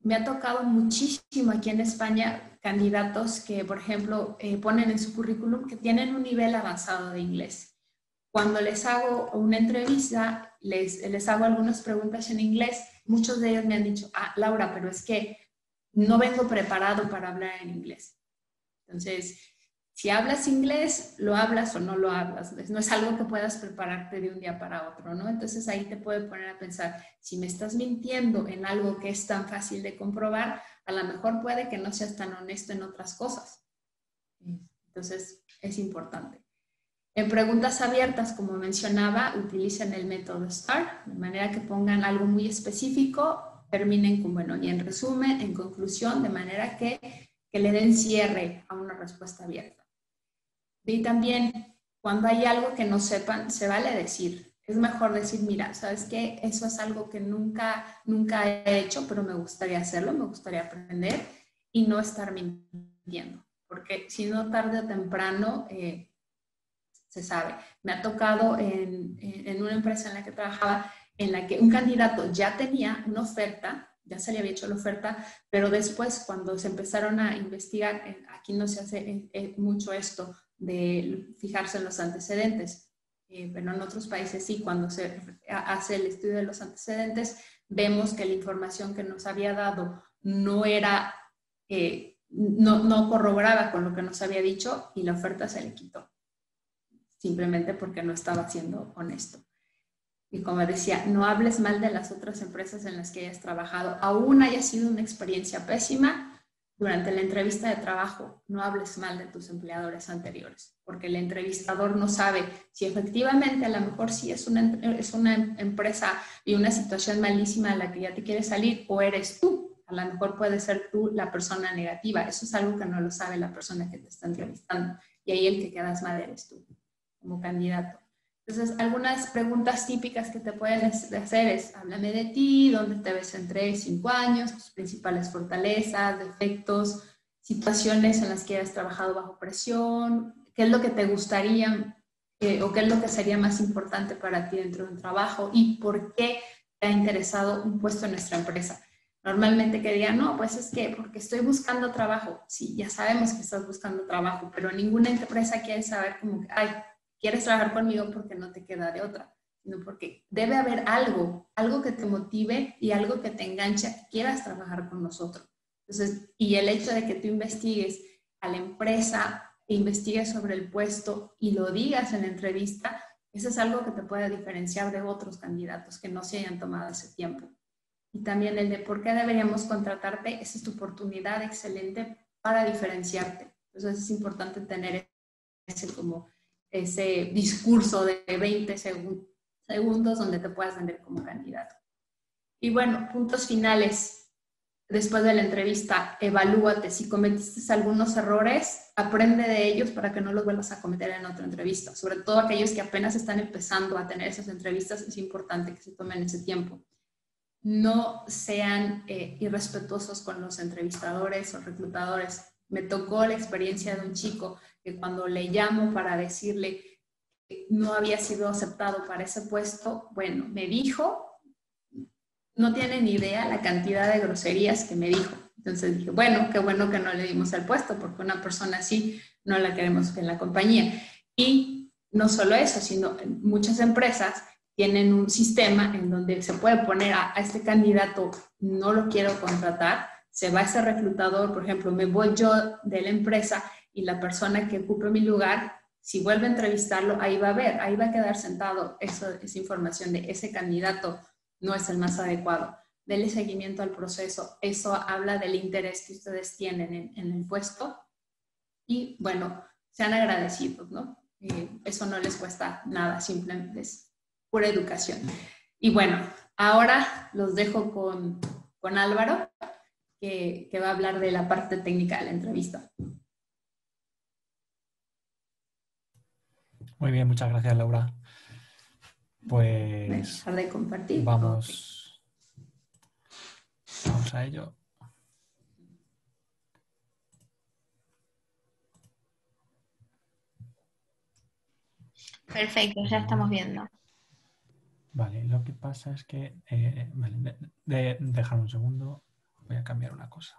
Me ha tocado muchísimo aquí en España candidatos que, por ejemplo, ponen en su currículum que tienen un nivel avanzado de inglés. Cuando les hago una entrevista, les hago algunas preguntas en inglés, muchos de ellos me han dicho, ah, Laura, pero es que no vengo preparado para hablar en inglés. Entonces, si hablas inglés, lo hablas o no lo hablas. No es algo que puedas prepararte de un día para otro, ¿no? Entonces ahí te puede poner a pensar, si me estás mintiendo en algo que es tan fácil de comprobar, a lo mejor puede que no seas tan honesto en otras cosas. Entonces es importante. En preguntas abiertas, como mencionaba, utilicen el método START, de manera que pongan algo muy específico, terminen con, bueno, y en resumen, en conclusión, de manera que le den cierre a una respuesta abierta. Y también, cuando hay algo que no sepan, se vale decir. Es mejor decir, mira, ¿sabes qué? Eso es algo que nunca he hecho, pero me gustaría hacerlo, me gustaría aprender, y no estar mintiendo. Porque si no, tarde o temprano, se sabe. Me ha tocado en una empresa en la que trabajaba, en la que un candidato ya tenía una oferta, ya se le había hecho la oferta, pero después cuando se empezaron a investigar, aquí no se hace mucho esto de fijarse en los antecedentes, pero en otros países sí, cuando se hace el estudio de los antecedentes, vemos que la información que nos había dado no era, no corroboraba con lo que nos había dicho y la oferta se le quitó, simplemente porque no estaba siendo honesto. Y como decía, no hables mal de las otras empresas en las que hayas trabajado. Aún haya sido una experiencia pésima, durante la entrevista de trabajo no hables mal de tus empleadores anteriores, porque el entrevistador no sabe si efectivamente a lo mejor sí es una empresa y una situación malísima de la que ya te quieres salir, o eres tú. A lo mejor puede ser tú la persona negativa. Eso es algo que no lo sabe la persona que te está entrevistando. Y ahí el que quedas mal eres tú, como candidato. Entonces, algunas preguntas típicas que te pueden hacer es, háblame de ti, dónde te ves en 3-5 años, tus principales fortalezas, defectos, situaciones en las que hayas trabajado bajo presión, qué es lo que te gustaría o qué es lo que sería más importante para ti dentro de un trabajo y por qué te ha interesado un puesto en nuestra empresa. Normalmente que digan, no, pues es que porque estoy buscando trabajo. Sí, ya sabemos que estás buscando trabajo, pero ninguna empresa quiere saber como que, ay, quieres trabajar conmigo porque no te queda de otra, sino porque debe haber algo que te motive y algo que te enganche, que quieras trabajar con nosotros. Entonces, y el hecho de que tú investigues a la empresa, investigues sobre el puesto y lo digas en la entrevista, eso es algo que te puede diferenciar de otros candidatos que no se hayan tomado ese tiempo. Y también el de por qué deberíamos contratarte, esa es tu oportunidad excelente para diferenciarte. Entonces es importante tener ese discurso de 20 segundos donde te puedas vender como candidato. Y bueno, puntos finales. Después de la entrevista, evalúate. Si cometiste algunos errores, aprende de ellos para que no los vuelvas a cometer en otra entrevista. Sobre todo aquellos que apenas están empezando a tener esas entrevistas, es importante que se tomen ese tiempo. No sean irrespetuosos con los entrevistadores o reclutadores. Me tocó la experiencia de un chico que cuando le llamo para decirle que no había sido aceptado para ese puesto, bueno, me dijo, no tienen idea la cantidad de groserías que me dijo. Entonces dije, bueno, qué bueno que no le dimos el puesto, porque una persona así no la queremos en la compañía. Y no solo eso, sino muchas empresas tienen un sistema en donde se puede poner a este candidato, no lo quiero contratar, se va ese reclutador, por ejemplo, me voy yo de la empresa y la persona que ocupe mi lugar, si vuelve a entrevistarlo, ahí va a ver, ahí va a quedar sentado esa información de ese candidato no es el más adecuado. Denle seguimiento al proceso, eso habla del interés que ustedes tienen en el puesto y bueno, sean agradecidos, ¿no? Eso no les cuesta nada, simplemente es pura educación. Y bueno, ahora los dejo con Álvaro, que va a hablar de la parte técnica de la entrevista. Muy bien, muchas gracias, Laura. Pues voy a dejar de compartir. Vamos a ello. Perfecto, ya estamos viendo. Vale, lo que pasa es que... vale, dejar un segundo, voy a cambiar una cosa.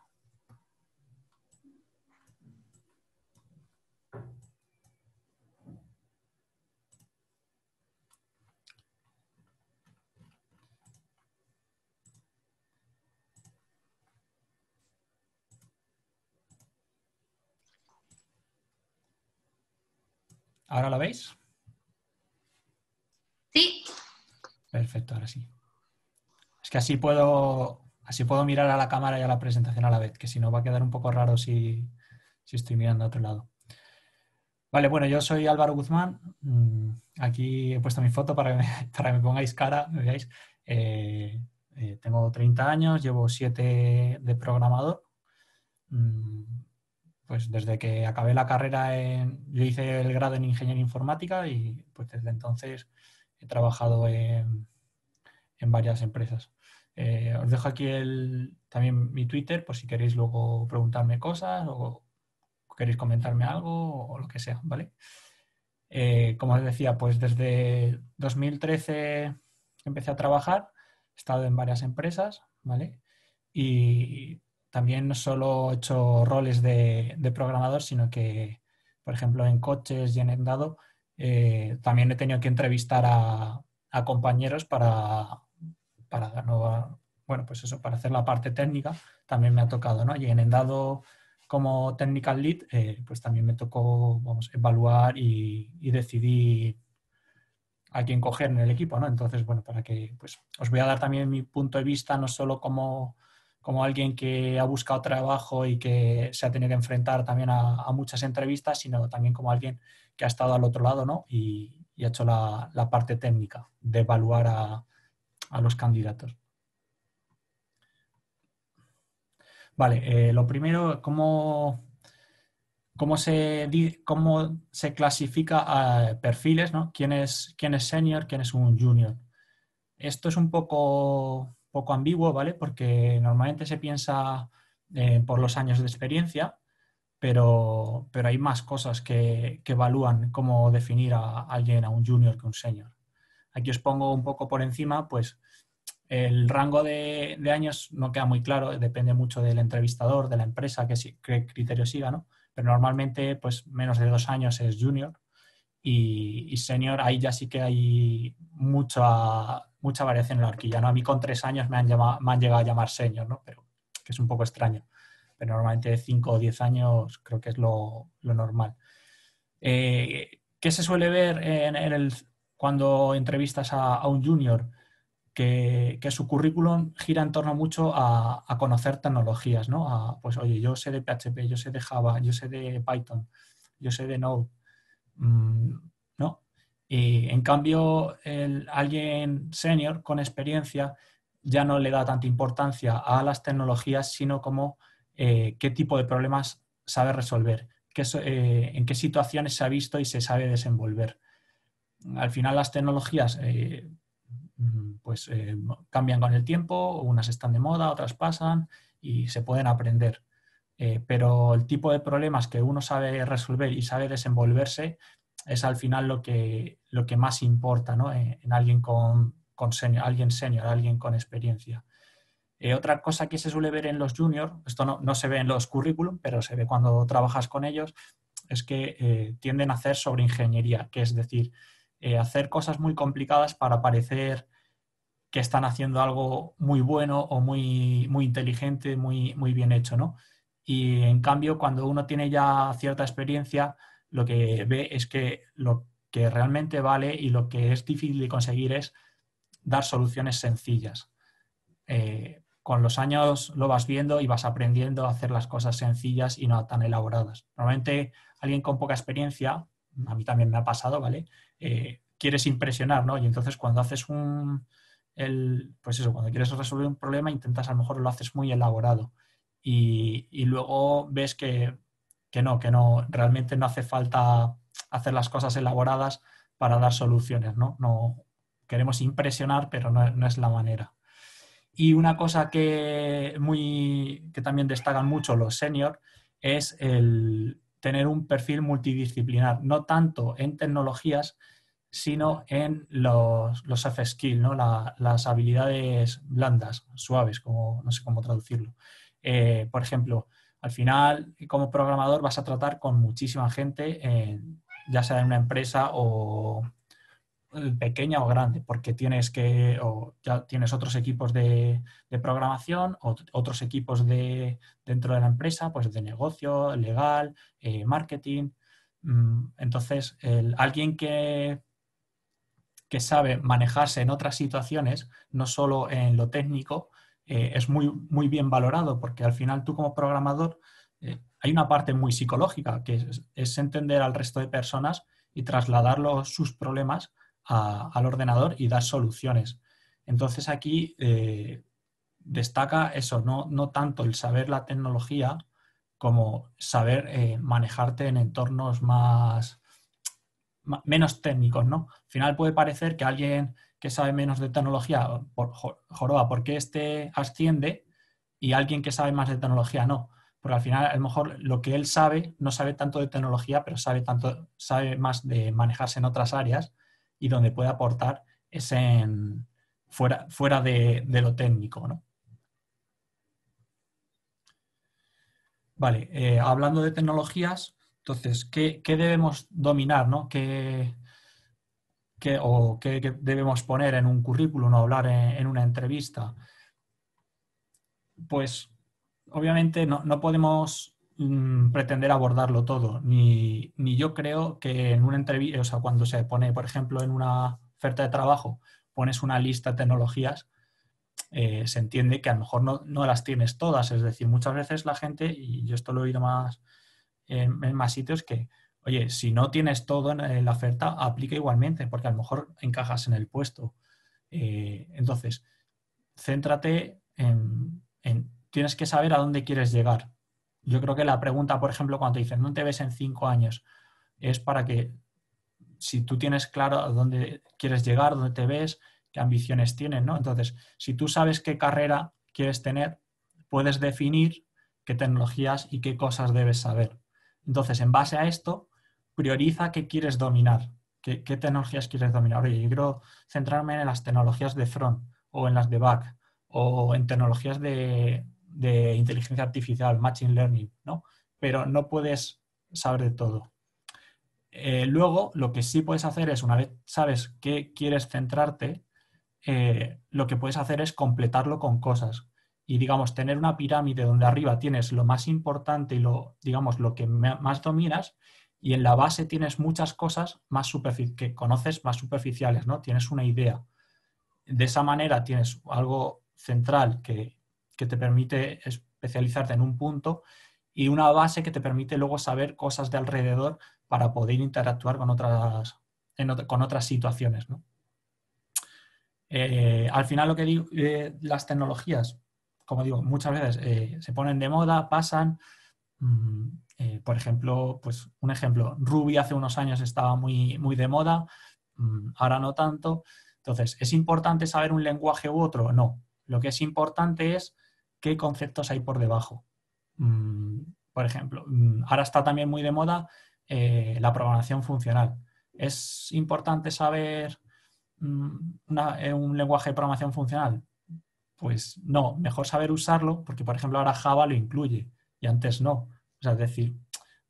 ¿Ahora lo veis? Sí. Perfecto, ahora sí. Es que así puedo mirar a la cámara y a la presentación a la vez, que si no va a quedar un poco raro si estoy mirando a otro lado. Vale, bueno, yo soy Álvaro Guzmán. Aquí he puesto mi foto para que me pongáis cara, me veáis. Tengo 30 años, llevo 7 de programador. Pues desde que acabé la carrera, yo hice el grado en Ingeniería Informática y pues desde entonces he trabajado en varias empresas. Os dejo aquí también mi Twitter por si queréis luego preguntarme cosas o queréis comentarme algo o lo que sea, ¿vale? Como os decía, pues desde 2013 empecé a trabajar, he estado en varias empresas, ¿vale? Y también no solo he hecho roles de programador, sino que, por ejemplo, en coches y en Endado, también he tenido que entrevistar a compañeros para hacer la parte técnica, también me ha tocado, ¿no? Y en Endado, como technical lead, pues también me tocó, evaluar y decidir a quién coger en el equipo, ¿no? Entonces, bueno, os voy a dar también mi punto de vista, no solo como alguien que ha buscado trabajo y que se ha tenido que enfrentar también a muchas entrevistas, sino también como alguien que ha estado al otro lado, ¿no? y ha hecho la parte técnica de evaluar a los candidatos. Vale, lo primero, ¿cómo se clasifica a perfiles, ¿no? ¿Quién es senior, quién es un junior? Esto es un poco ambiguo, ¿vale? Porque normalmente se piensa por los años de experiencia, pero hay más cosas que evalúan cómo definir a alguien, a un junior que un senior. Aquí os pongo un poco por encima, pues el rango de años no queda muy claro, depende mucho del entrevistador, de la empresa, qué criterio siga, ¿no? Pero normalmente, pues menos de 2 años es junior y senior, ahí ya sí que hay mucha variación en la horquilla, ¿no? A mí con 3 años me han llegado a llamar senior, ¿no? Pero que es un poco extraño. Pero normalmente 5 o 10 años creo que es lo normal. ¿Qué se suele ver cuando entrevistas a un junior? Que su currículum gira en torno mucho a conocer tecnologías, ¿no? Pues oye, yo sé de PHP, yo sé de Java, yo sé de Python, yo sé de Node, ¿no? Y en cambio, alguien senior con experiencia ya no le da tanta importancia a las tecnologías, sino como qué tipo de problemas sabe resolver, en qué situaciones se ha visto y se sabe desenvolver. Al final las tecnologías cambian con el tiempo, unas están de moda, otras pasan y se pueden aprender. Pero el tipo de problemas que uno sabe resolver y sabe desenvolverse es al final lo que más importa, ¿no? En alguien senior, alguien con experiencia. Otra cosa que se suele ver en los juniors, esto no se ve en los currículum, pero se ve cuando trabajas con ellos, es que tienden a hacer sobre ingeniería, que es decir, hacer cosas muy complicadas para parecer que están haciendo algo muy bueno o muy inteligente, muy bien hecho, ¿no? Y en cambio, cuando uno tiene ya cierta experiencia, lo que ve es que lo que realmente vale y lo que es difícil de conseguir es dar soluciones sencillas. Con los años lo vas viendo y vas aprendiendo a hacer las cosas sencillas y no tan elaboradas. Normalmente alguien con poca experiencia, a mí también me ha pasado, ¿vale? Quieres impresionar, ¿no? Y entonces cuando haces cuando quieres resolver un problema, intentas, a lo mejor lo haces muy elaborado. Y luego ves que no, realmente no hace falta hacer las cosas elaboradas para dar soluciones, ¿no? No queremos impresionar, pero no es la manera. Y una cosa que también destacan mucho los senior es el tener un perfil multidisciplinar, no tanto en tecnologías, sino en los soft skills, ¿no? Las habilidades blandas, suaves, como no sé cómo traducirlo. Por ejemplo, al final, como programador vas a tratar con muchísima gente, ya sea en una empresa o pequeña o grande, porque ya tienes otros equipos de programación, otros equipos dentro de la empresa, pues de negocio, legal, marketing. Entonces, alguien que sabe manejarse en otras situaciones, no solo en lo técnico, es muy bien valorado, porque al final tú como programador hay una parte muy psicológica, que es entender al resto de personas y trasladar sus problemas al ordenador y dar soluciones. Entonces aquí destaca eso, no tanto el saber la tecnología como saber manejarte en entornos menos técnicos, ¿no? Al final puede parecer que alguien que sabe menos de tecnología, joroba, porque este asciende, y alguien que sabe más de tecnología no. Porque al final, a lo mejor, lo que él sabe, no sabe tanto de tecnología, pero sabe más de manejarse en otras áreas, y donde puede aportar es fuera de lo técnico, ¿no? Vale, hablando de tecnologías, entonces, ¿qué debemos dominar, ¿no? ¿Qué debemos poner en un currículum o hablar en una entrevista? Pues obviamente no podemos pretender abordarlo todo, ni yo creo que en una entrevista, o sea, cuando se pone, por ejemplo, en una oferta de trabajo, pones una lista de tecnologías, se entiende que a lo mejor no las tienes todas. Es decir, muchas veces la gente, y yo esto lo he oído más en más sitios, que oye, si no tienes todo en la oferta, aplica igualmente, porque a lo mejor encajas en el puesto. Entonces, céntrate en tienes que saber a dónde quieres llegar. Yo creo que la pregunta, por ejemplo, cuando te dicen ¿no te ves en 5 años? Es para que, si tú tienes claro a dónde quieres llegar, dónde te ves, qué ambiciones tienes, ¿no? Entonces, si tú sabes qué carrera quieres tener, puedes definir qué tecnologías y qué cosas debes saber. Entonces, en base a esto, prioriza qué quieres dominar, qué tecnologías quieres dominar. Oye, yo quiero centrarme en las tecnologías de front, o en las de back, o en tecnologías de inteligencia artificial, machine learning, ¿no? Pero no puedes saber de todo. Luego, lo que sí puedes hacer es, una vez sabes qué quieres centrarte, lo que puedes hacer es completarlo con cosas. Y, digamos, tener una pirámide donde arriba tienes lo más importante y lo que más dominas, y en la base tienes muchas cosas que conoces más superficiales, ¿no? Tienes una idea. De esa manera tienes algo central que te permite especializarte en un punto, y una base que te permite luego saber cosas de alrededor para poder interactuar con otras situaciones, ¿no? Al final, lo que digo, las tecnologías, como digo, muchas veces se ponen de moda, pasan. Por ejemplo, pues un ejemplo, Ruby hace unos años estaba muy de moda, ahora no tanto. Entonces, ¿es importante saber un lenguaje u otro? No. Lo que es importante es qué conceptos hay por debajo. Por ejemplo, ahora está también muy de moda la programación funcional. ¿Es importante saber un lenguaje de programación funcional? Pues no, mejor saber usarlo, porque por ejemplo ahora Java lo incluye y antes no. O sea, es decir,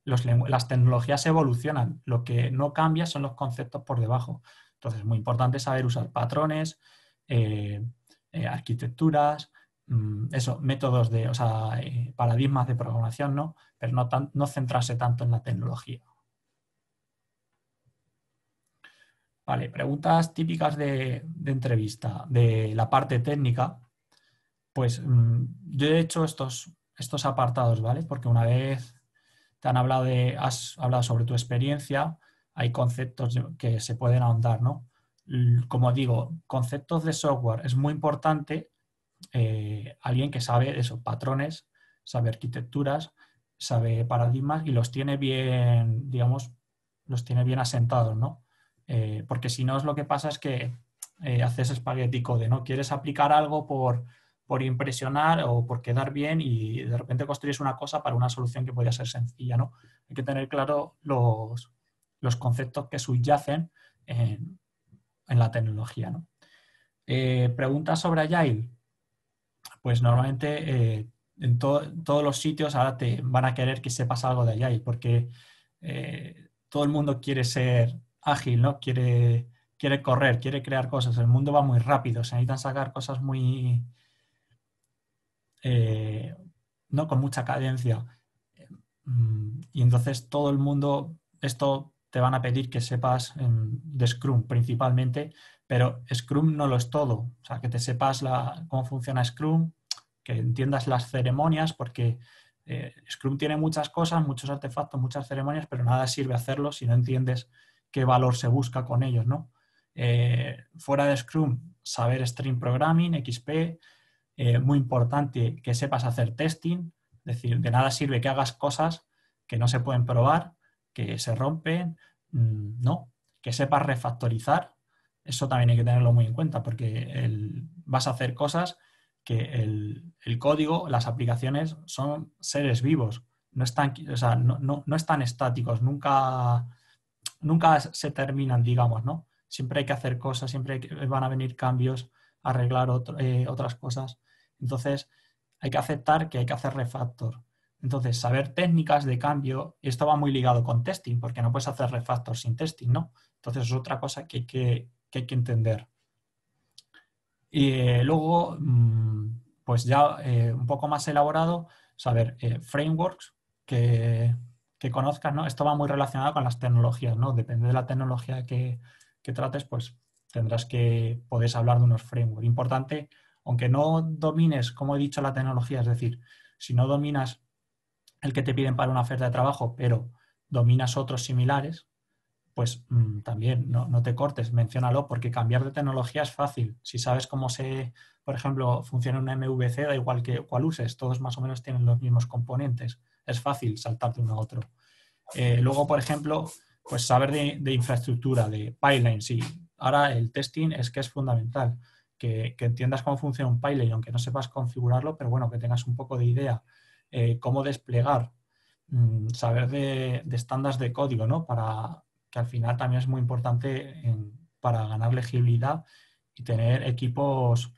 las tecnologías evolucionan, lo que no cambia son los conceptos por debajo. Entonces es muy importante saber usar patrones, arquitecturas, eso, métodos de, paradigmas de programación, ¿no? Pero no centrarse tanto en la tecnología. Vale, preguntas típicas de entrevista, de la parte técnica. Pues yo he hecho estos apartados, ¿vale? Porque una vez te han hablado has hablado sobre tu experiencia, hay conceptos que se pueden ahondar, ¿no? Como digo, conceptos de software es muy importante. Alguien que sabe esos patrones, sabe arquitecturas, sabe paradigmas y los tiene bien, digamos, los tiene bien asentados, ¿no? Porque si no, es lo que pasa es que haces espagueti code, ¿no? Quieres aplicar algo por impresionar o por quedar bien y de repente construyes una cosa para una solución que podría ser sencilla, ¿no? Hay que tener claro los conceptos que subyacen en la tecnología, ¿no? Preguntas sobre Agile. Pues normalmente en todos los sitios ahora te van a querer que sepas algo de Agile porque todo el mundo quiere ser ágil, ¿no? Quiere correr, quiere crear cosas. El mundo va muy rápido, se necesitan sacar cosas muy... ¿no? Con mucha cadencia. Y entonces todo el mundo, esto te van a pedir que sepas de Scrum principalmente, pero Scrum no lo es todo. O sea, que te sepas cómo funciona Scrum, que entiendas las ceremonias, porque Scrum tiene muchas cosas, muchos artefactos, muchas ceremonias, pero nada sirve hacerlo si no entiendes qué valor se busca con ellos, ¿no? Fuera de Scrum, saber Stream Programming, XP, muy importante que sepas hacer testing, es decir, de nada sirve que hagas cosas que no se pueden probar, que se rompen, ¿no? Que sepas refactorizar, eso también hay que tenerlo muy en cuenta porque vas a hacer cosas que el código, las aplicaciones son seres vivos, no están, no están estáticos, nunca se terminan, digamos, ¿no? Siempre hay que hacer cosas, siempre van a venir cambios, arreglar otras cosas. Entonces, hay que aceptar que hay que hacer refactor. Entonces, saber técnicas de cambio, esto va muy ligado con testing, porque no puedes hacer refactor sin testing, ¿no? Entonces, es otra cosa que hay que entender. Y luego, pues ya un poco más elaborado, saber frameworks que conozcas, ¿no? Esto va muy relacionado con las tecnologías, ¿no? Depende de la tecnología que trates, pues tendrás que poder hablar de unos frameworks. Importante, aunque no domines, como he dicho, la tecnología, es decir, si no dominas el que te piden para una oferta de trabajo, pero dominas otros similares, pues también no te cortes, menciónalo, porque cambiar de tecnología es fácil. Si sabes cómo por ejemplo, funciona una MVC, da igual cuál uses, todos más o menos tienen los mismos componentes. Es fácil saltar de uno a otro. Luego, por ejemplo, pues saber de infraestructura, de pipeline, sí. Ahora el testing es que es fundamental, que entiendas cómo funciona un pipeline, aunque no sepas configurarlo, pero bueno, que tengas un poco de idea. Cómo desplegar, saber de estándares de código, ¿no? Para que al final también es muy importante para ganar legibilidad y tener equipos,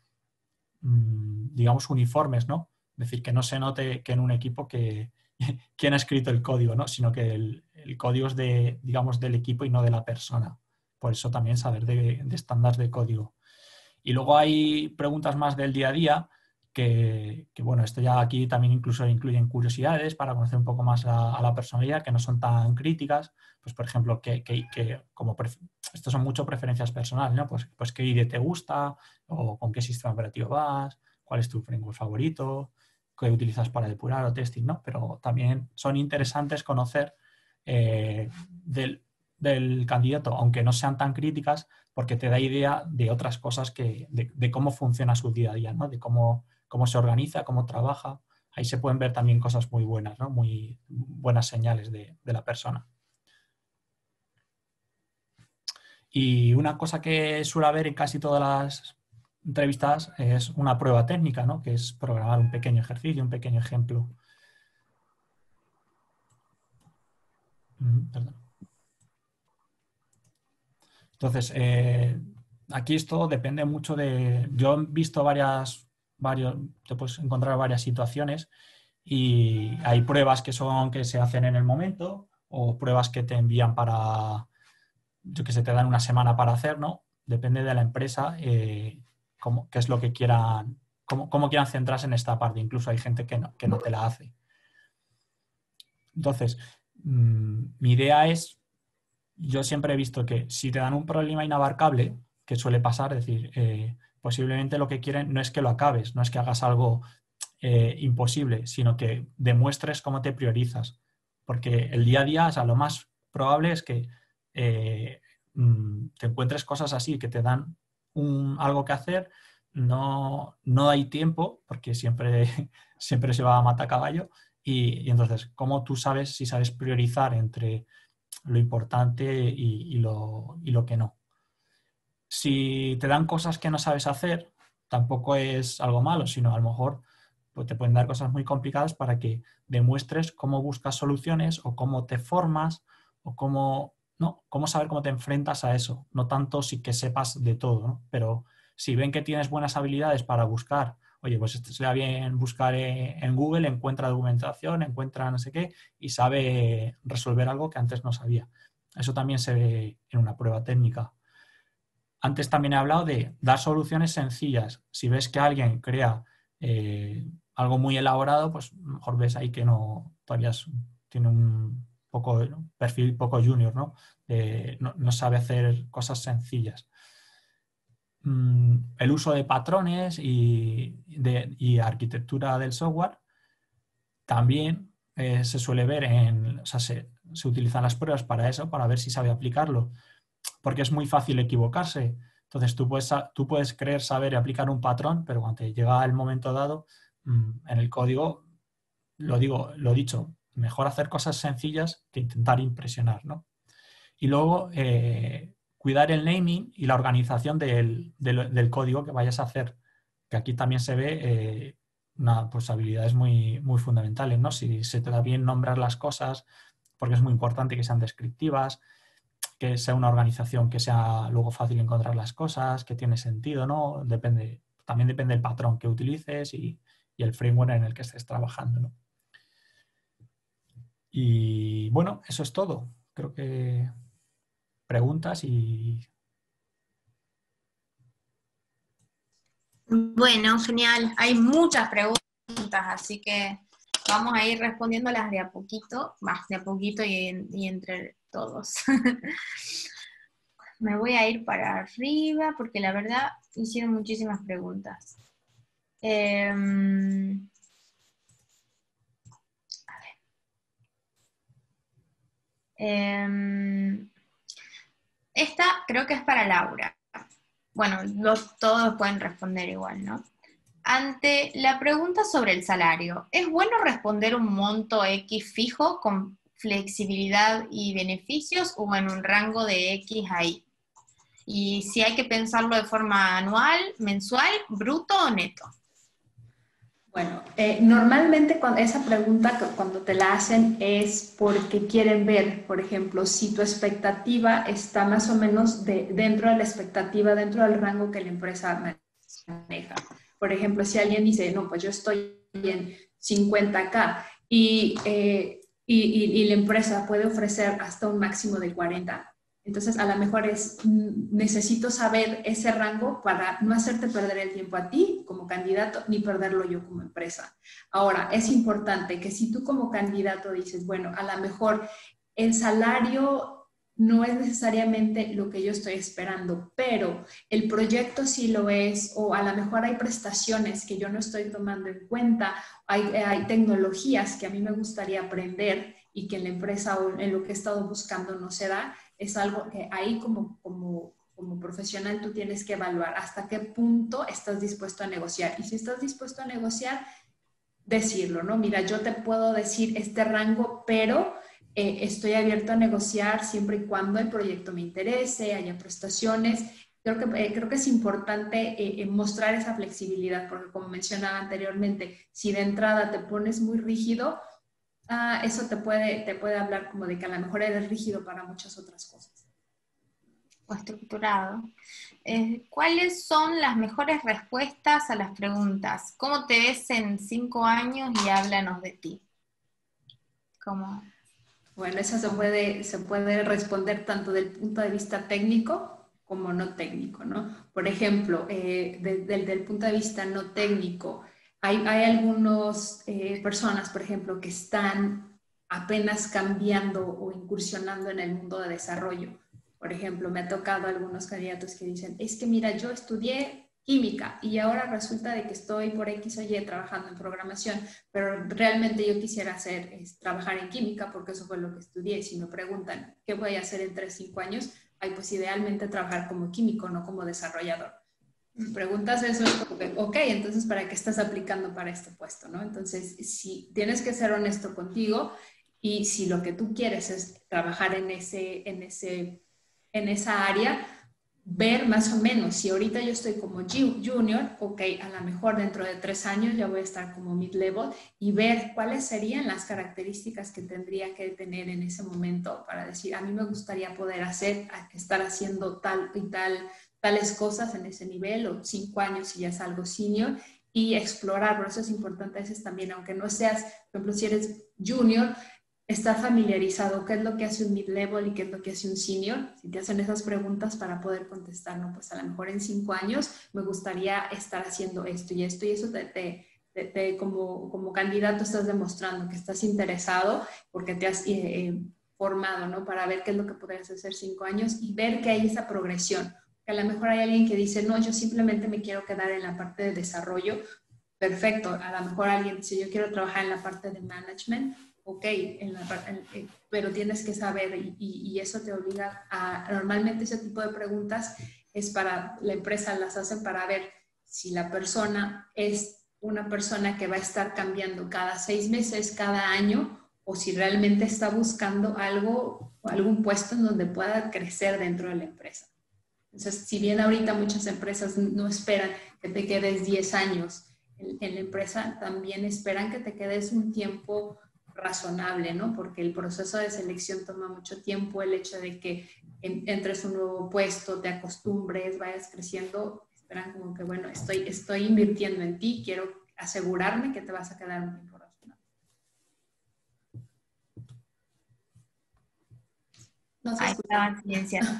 digamos, uniformes, ¿no? Es decir, que no se note que en un equipo quién ha escrito el código, ¿no? Sino que el código es digamos, del equipo y no de la persona. Por eso también saber de estándares de código. Y luego hay preguntas más del día a día que bueno, esto ya aquí también incluso incluyen curiosidades para conocer un poco más a la personalidad, que no son tan críticas. Pues, por ejemplo, estos son mucho preferencias personales, ¿no? Pues qué IDE te gusta, o con qué sistema operativo vas, cuál es tu framework favorito, qué utilizas para depurar o testing, ¿no? Pero también son interesantes conocer del candidato, aunque no sean tan críticas, porque te da idea de otras cosas de cómo funciona su día a día, ¿no? De cómo se organiza, cómo trabaja. Ahí se pueden ver también cosas muy buenas, ¿no? Muy buenas señales de la persona. Y una cosa que suele haber en casi todas las entrevistas es una prueba técnica, ¿no? Que es programar un pequeño ejercicio, un pequeño ejemplo. Perdón. Entonces, aquí esto depende mucho de... Yo he visto te puedes encontrar varias situaciones y hay pruebas que se hacen en el momento o pruebas que te envían para, yo que sé, te dan una semana para hacer, ¿no? Depende de la empresa, qué es lo que quieran, cómo quieran centrarse en esta parte. Incluso hay gente que no te la hace. Entonces, mi idea es, yo siempre he visto que si te dan un problema inabarcable, que suele pasar, es decir, posiblemente lo que quieren no es que lo acabes, no es que hagas algo imposible, sino que demuestres cómo te priorizas. Porque el día a día, o sea, lo más probable es que te encuentres cosas así, que te dan algo que hacer, no hay tiempo, porque siempre se va a matacaballo. Y entonces, ¿cómo tú sabes si sabes priorizar entre lo importante y lo que no? Si te dan cosas que no sabes hacer, tampoco es algo malo, sino a lo mejor pues, te pueden dar cosas muy complicadas para que demuestres cómo buscas soluciones o cómo te formas o cómo saber cómo te enfrentas a eso. No tanto sí que sepas de todo, ¿no? Pero si ven que tienes buenas habilidades para buscar, oye, pues se le da bien buscar en Google, encuentra documentación, encuentra no sé qué y sabe resolver algo que antes no sabía. Eso también se ve en una prueba técnica. Antes también he hablado de dar soluciones sencillas. Si ves que alguien crea algo muy elaborado, pues mejor ves ahí que no, todavía tiene un perfil poco junior, ¿no? No sabe hacer cosas sencillas. El uso de patrones y arquitectura del software también se suele ver se utilizan las pruebas para eso, para ver si sabe aplicarlo, porque es muy fácil equivocarse. Entonces tú puedes creer saber y aplicar un patrón, pero cuando te llega el momento dado en el código, lo dicho, mejor hacer cosas sencillas que intentar impresionar, ¿no? Y luego cuidar el naming y la organización del código que vayas a hacer, que aquí también se ve unas habilidades muy, muy fundamentales, ¿no? Si se te da bien nombrar las cosas, porque es muy importante que sean descriptivas, que sea una organización que sea luego fácil encontrar las cosas, que tiene sentido, ¿no? También depende del patrón que utilices y el framework en el que estés trabajando, ¿no? Y bueno, eso es todo. Creo que preguntas y... Bueno, genial. Hay muchas preguntas, así que vamos a ir respondiéndolas de a poquito, más de a poquito y entre todos. Me voy a ir para arriba porque la verdad hicieron muchísimas preguntas. Esta creo que es para Laura. Bueno, todos pueden responder igual, ¿no? Ante la pregunta sobre el salario, ¿es bueno responder un monto X fijo con flexibilidad y beneficios o en un rango de X a Y? Y si hay que pensarlo de forma anual, mensual, bruto o neto. Bueno, normalmente esa pregunta cuando te la hacen es porque quieren ver, por ejemplo, si tu expectativa está más o menos dentro de la expectativa, dentro del rango que la empresa maneja. Por ejemplo, si alguien dice, no, pues yo estoy en 50K y la empresa puede ofrecer hasta un máximo de 40K. Entonces, a lo mejor necesito saber ese rango para no hacerte perder el tiempo a ti como candidato, ni perderlo yo como empresa. Ahora, es importante que si tú como candidato dices, bueno, a lo mejor el salario no es necesariamente lo que yo estoy esperando, pero el proyecto sí lo es, o a lo mejor hay prestaciones que yo no estoy tomando en cuenta, hay tecnologías que a mí me gustaría aprender y que en la empresa o en lo que he estado buscando no se da. Es algo que ahí como profesional tú tienes que evaluar hasta qué punto estás dispuesto a negociar. Y si estás dispuesto a negociar, decirlo, ¿no? Mira, yo te puedo decir este rango, pero estoy abierto a negociar siempre y cuando el proyecto me interese, haya prestaciones. Creo que es importante mostrar esa flexibilidad, porque como mencionaba anteriormente, si de entrada te pones muy rígido, eso te puede hablar como de que a lo mejor eres rígido para muchas otras cosas. o estructurado. ¿Cuáles son las mejores respuestas a las preguntas? ¿Cómo te ves en 5 años y háblanos de ti? ¿Cómo? Bueno, eso se puede responder tanto del punto de vista técnico como no técnico, ¿no? Por ejemplo, desde el punto de vista no técnico, hay algunas personas, por ejemplo, que están apenas cambiando o incursionando en el mundo de desarrollo. Por ejemplo, me ha tocado algunos candidatos que dicen, es que mira, yo estudié química y ahora resulta de que estoy por X o Y trabajando en programación, pero realmente yo quisiera hacer es trabajar en química porque eso fue lo que estudié. Y si me preguntan, ¿qué voy a hacer en 3 o 5 años? Ay, pues idealmente trabajar como químico, no como desarrollador. Si preguntas eso, es como que, ok, entonces, ¿para qué estás aplicando para este puesto, no? Entonces, si tienes que ser honesto contigo y si lo que tú quieres es trabajar en esa área, ver más o menos, si ahorita yo estoy como junior, ok, a lo mejor dentro de 3 años ya voy a estar como mid-level y ver cuáles serían las características que tendría que tener en ese momento para decir, a mí me gustaría poder estar haciendo tal y tales cosas en ese nivel, o 5 años si ya salgo senior, y explorar. Por eso es importante a veces también, aunque no seas, por ejemplo, si eres junior, estar familiarizado, qué es lo que hace un mid-level y qué es lo que hace un senior. Si te hacen esas preguntas para poder contestar, no, pues a lo mejor en 5 años me gustaría estar haciendo esto y esto, y eso como candidato estás demostrando que estás interesado porque te has formado, ¿no? Para ver qué es lo que podrías hacer 5 años y ver que hay esa progresión. Que a lo mejor hay alguien que dice, no, yo simplemente me quiero quedar en la parte de desarrollo. Perfecto. A lo mejor alguien dice, yo quiero trabajar en la parte de management. Ok, pero tienes que saber y eso te obliga a, normalmente ese tipo de preguntas es para, la empresa las hacen para ver si la persona es una persona que va a estar cambiando cada 6 meses, cada año, o si realmente está buscando algo o algún puesto en donde pueda crecer dentro de la empresa. Entonces, si bien ahorita muchas empresas no esperan que te quedes 10 años en la empresa, también esperan que te quedes un tiempo razonable, ¿no? Porque el proceso de selección toma mucho tiempo, el hecho de que entres a un nuevo puesto, te acostumbres, vayas creciendo, esperan como que, bueno, estoy invirtiendo en ti, quiero asegurarme que te vas a quedar un tiempo razonable. No sé. Ahí estaban silenciados.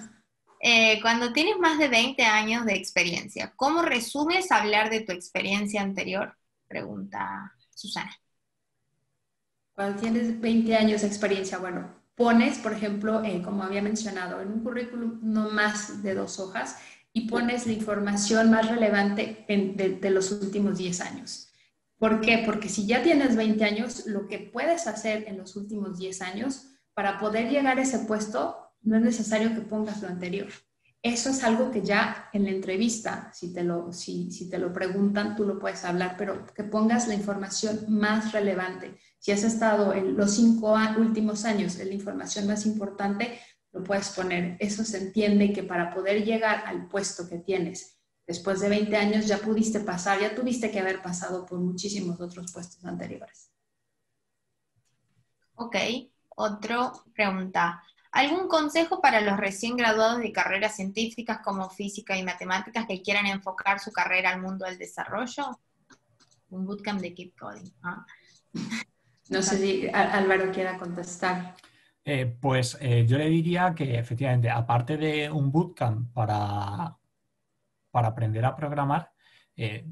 Cuando tienes más de 20 años de experiencia, ¿cómo resumes hablar de tu experiencia anterior? Pregunta Susana. Cuando tienes 20 años de experiencia, bueno, pones, por ejemplo, como había mencionado, en un currículum no más de 2 hojas y pones la información más relevante de los últimos 10 años. ¿Por qué? Porque si ya tienes 20 años, lo que puedes hacer en los últimos 10 años para poder llegar a ese puesto, no es necesario que pongas lo anterior. Eso es algo que ya en la entrevista, si te lo preguntan, tú lo puedes hablar, pero que pongas la información más relevante. Si has estado en los 5 últimos años en la información más importante, lo puedes poner. Eso se entiende que para poder llegar al puesto que tienes después de 20 años ya pudiste pasar, ya tuviste que haber pasado por muchísimos otros puestos anteriores. Ok, otra pregunta. ¿Algún consejo para los recién graduados de carreras científicas como física y matemáticas que quieran enfocar su carrera al mundo del desarrollo? Un bootcamp de KeepCoding. ¿Ah? No sé si Álvaro quiera contestar. Yo le diría que efectivamente, aparte de un bootcamp para aprender a programar,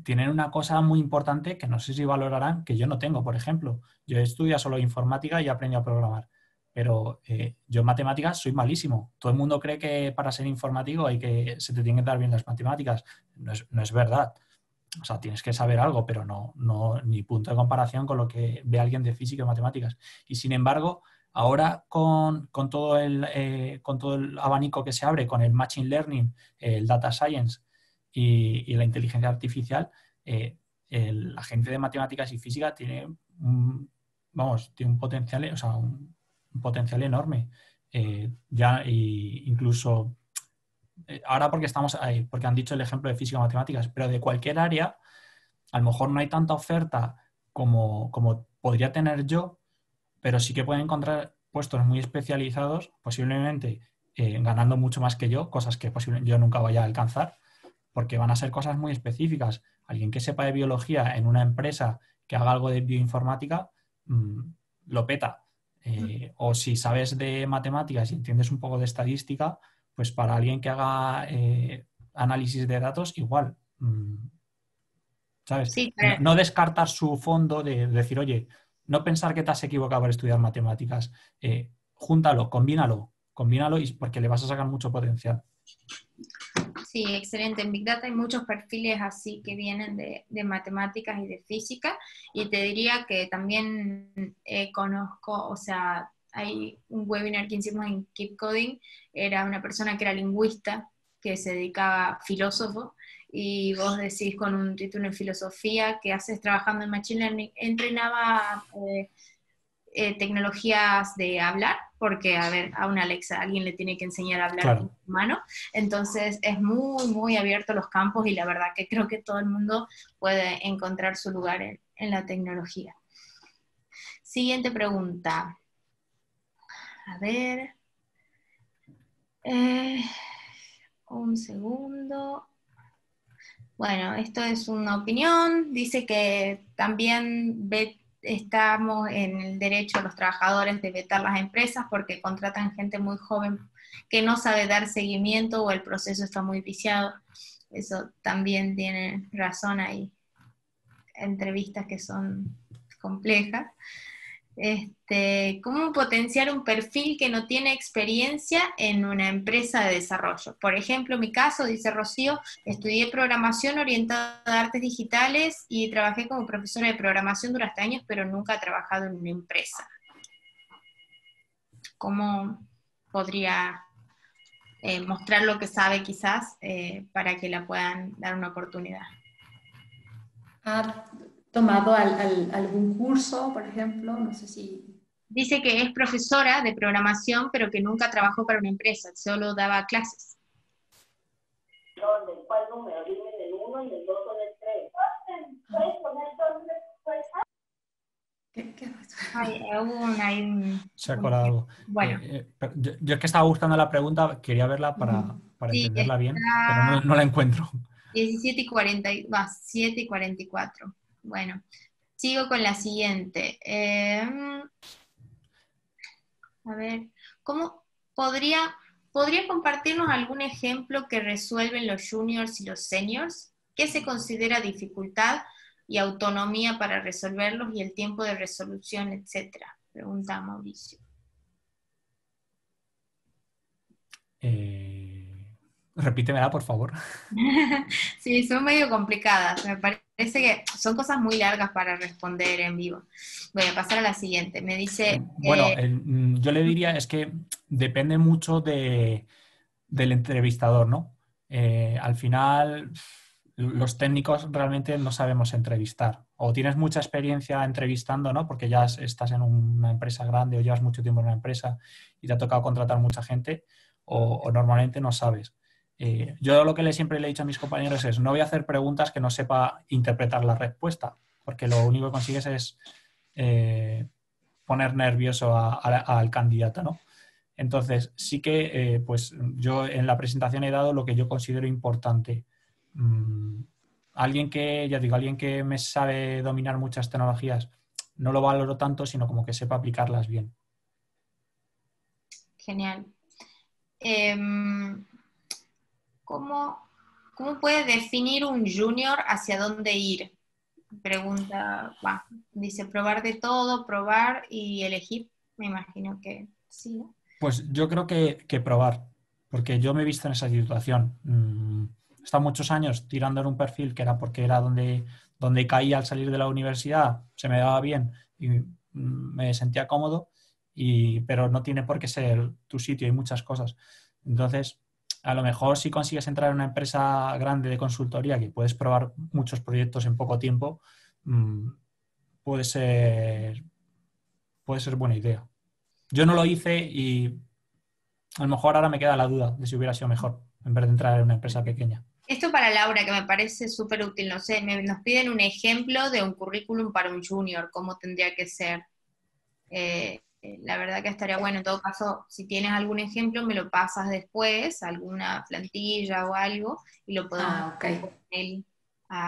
tienen una cosa muy importante que no sé si valorarán, que yo no tengo, por ejemplo. Yo estudio solo informática y aprendí a programar. Pero yo en matemáticas soy malísimo. Todo el mundo cree que para ser informático se te tienen que dar bien las matemáticas. No es verdad. O sea, tienes que saber algo, pero no ni punto de comparación con lo que ve alguien de física y matemáticas. Y sin embargo, ahora con todo el abanico que se abre, con el Machine Learning, el Data Science y la inteligencia artificial, la gente de matemáticas y física tiene un potencial, o sea, un potencial enorme. Ahora porque han dicho el ejemplo de física y matemáticas, pero de cualquier área, a lo mejor no hay tanta oferta como podría tener yo, pero sí que pueden encontrar puestos muy especializados, posiblemente ganando mucho más que yo, cosas que posiblemente yo nunca vaya a alcanzar, porque van a ser cosas muy específicas. Alguien que sepa de biología en una empresa que haga algo de bioinformática, lo peta. O si sabes de matemáticas y entiendes un poco de estadística, pues para alguien que haga análisis de datos, igual. ¿Sabes? Sí, claro. No descartar su fondo de decir, oye, no pensar que te has equivocado al estudiar matemáticas. Júntalo, combínalo, y porque le vas a sacar mucho potencial. Sí, excelente. En Big Data hay muchos perfiles así que vienen de matemáticas y de física, y te diría que también conozco, o sea, hay un webinar que hicimos en KeepCoding, era una persona que era lingüista, que se dedicaba a filósofo, y vos decís con un título en filosofía, ¿qué haces trabajando en Machine Learning? Entrenaba tecnologías de hablar, porque, a ver, a una Alexa alguien le tiene que enseñar a hablar en humano. Entonces es muy, muy abierto los campos, y la verdad que creo que todo el mundo puede encontrar su lugar en la tecnología. Siguiente pregunta. A ver... un segundo... Bueno, esto es una opinión. Dice que también estamos en el derecho a los trabajadores de vetar las empresas porque contratan gente muy joven que no sabe dar seguimiento o el proceso está muy viciado. Eso también tiene razón ahí. Entrevistas que son complejas. ¿Cómo potenciar un perfil que no tiene experiencia en una empresa de desarrollo? Por ejemplo, en mi caso, dice Rocío, estudié programación orientada a artes digitales y trabajé como profesora de programación durante años, pero nunca he trabajado en una empresa. ¿Cómo podría mostrar lo que sabe quizás para que la puedan dar una oportunidad? Tomado algún curso, por ejemplo, no sé si... Dice que es profesora de programación, pero que nunca trabajó para una empresa, solo daba clases. ¿Dónde? ¿Cuál número? Dime del 1 y del 2 o del 3. ¿Puedes poner todo el... ¿Qué? Ay, hubo una... Se ha colado algo. Bueno. Yo es que estaba buscando la pregunta, quería verla para sí, entenderla bien, pero no la encuentro. 7:44. Bueno, sigo con la siguiente. A ver, ¿cómo podría compartirnos algún ejemplo que resuelven los juniors y los seniors? ¿Qué se considera dificultad y autonomía para resolverlos y el tiempo de resolución, etcétera? Pregunta Mauricio. Repítemela, por favor. Sí, son medio complicadas. Me parece que son cosas muy largas para responder en vivo. Voy a pasar a la siguiente. Me dice... Bueno, yo le diría es que depende mucho del entrevistador, ¿no? Al final, los técnicos realmente no sabemos entrevistar. O tienes mucha experiencia entrevistando, ¿no? Porque ya estás en una empresa grande o llevas mucho tiempo en una empresa y te ha tocado contratar mucha gente, o normalmente no sabes. Yo lo que siempre le he dicho a mis compañeros es no voy a hacer preguntas que no sepa interpretar la respuesta, porque lo único que consigues es poner nervioso al candidato, ¿no? Entonces, sí que pues yo en la presentación he dado lo que yo considero importante. Alguien que, ya digo, alguien que me sabe dominar muchas tecnologías, no lo valoro tanto, sino como que sepa aplicarlas bien. Genial. ¿Cómo puede definir un junior hacia dónde ir? Pregunta, dice probar de todo, probar y elegir. Me imagino que sí. Pues yo creo que probar, porque yo me he visto en esa situación. He estado muchos años tirando en un perfil que era porque era donde caía al salir de la universidad, se me daba bien y me sentía cómodo, pero no tiene por qué ser tu sitio, hay muchas cosas. Entonces... A lo mejor si consigues entrar en una empresa grande de consultoría que puedes probar muchos proyectos en poco tiempo, puede ser buena idea. Yo no lo hice y a lo mejor ahora me queda la duda de si hubiera sido mejor en vez de entrar en una empresa pequeña. Esto para Laura, que me parece súper útil. No sé, nos piden un ejemplo de un currículum para un junior, cómo tendría que ser. la verdad que estaría bueno. En todo caso, si tienes algún ejemplo, me lo pasas después, alguna plantilla o algo, y lo podemos hacer con él.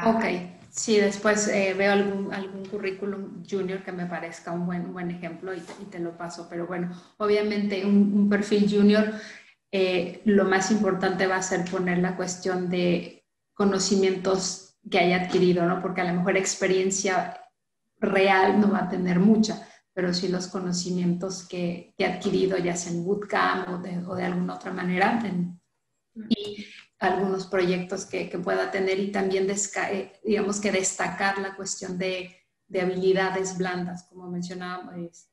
Ok, sí, después veo algún currículum junior que me parezca un buen ejemplo y te lo paso. Pero bueno, obviamente un perfil junior, lo más importante va a ser poner la cuestión de conocimientos que haya adquirido, ¿no? Porque a lo mejor experiencia real no va a tener mucha, pero sí los conocimientos que ha adquirido, ya sea en bootcamp o de alguna otra manera, y algunos proyectos que pueda tener, y también digamos que destacar la cuestión de habilidades blandas, como mencionábamos.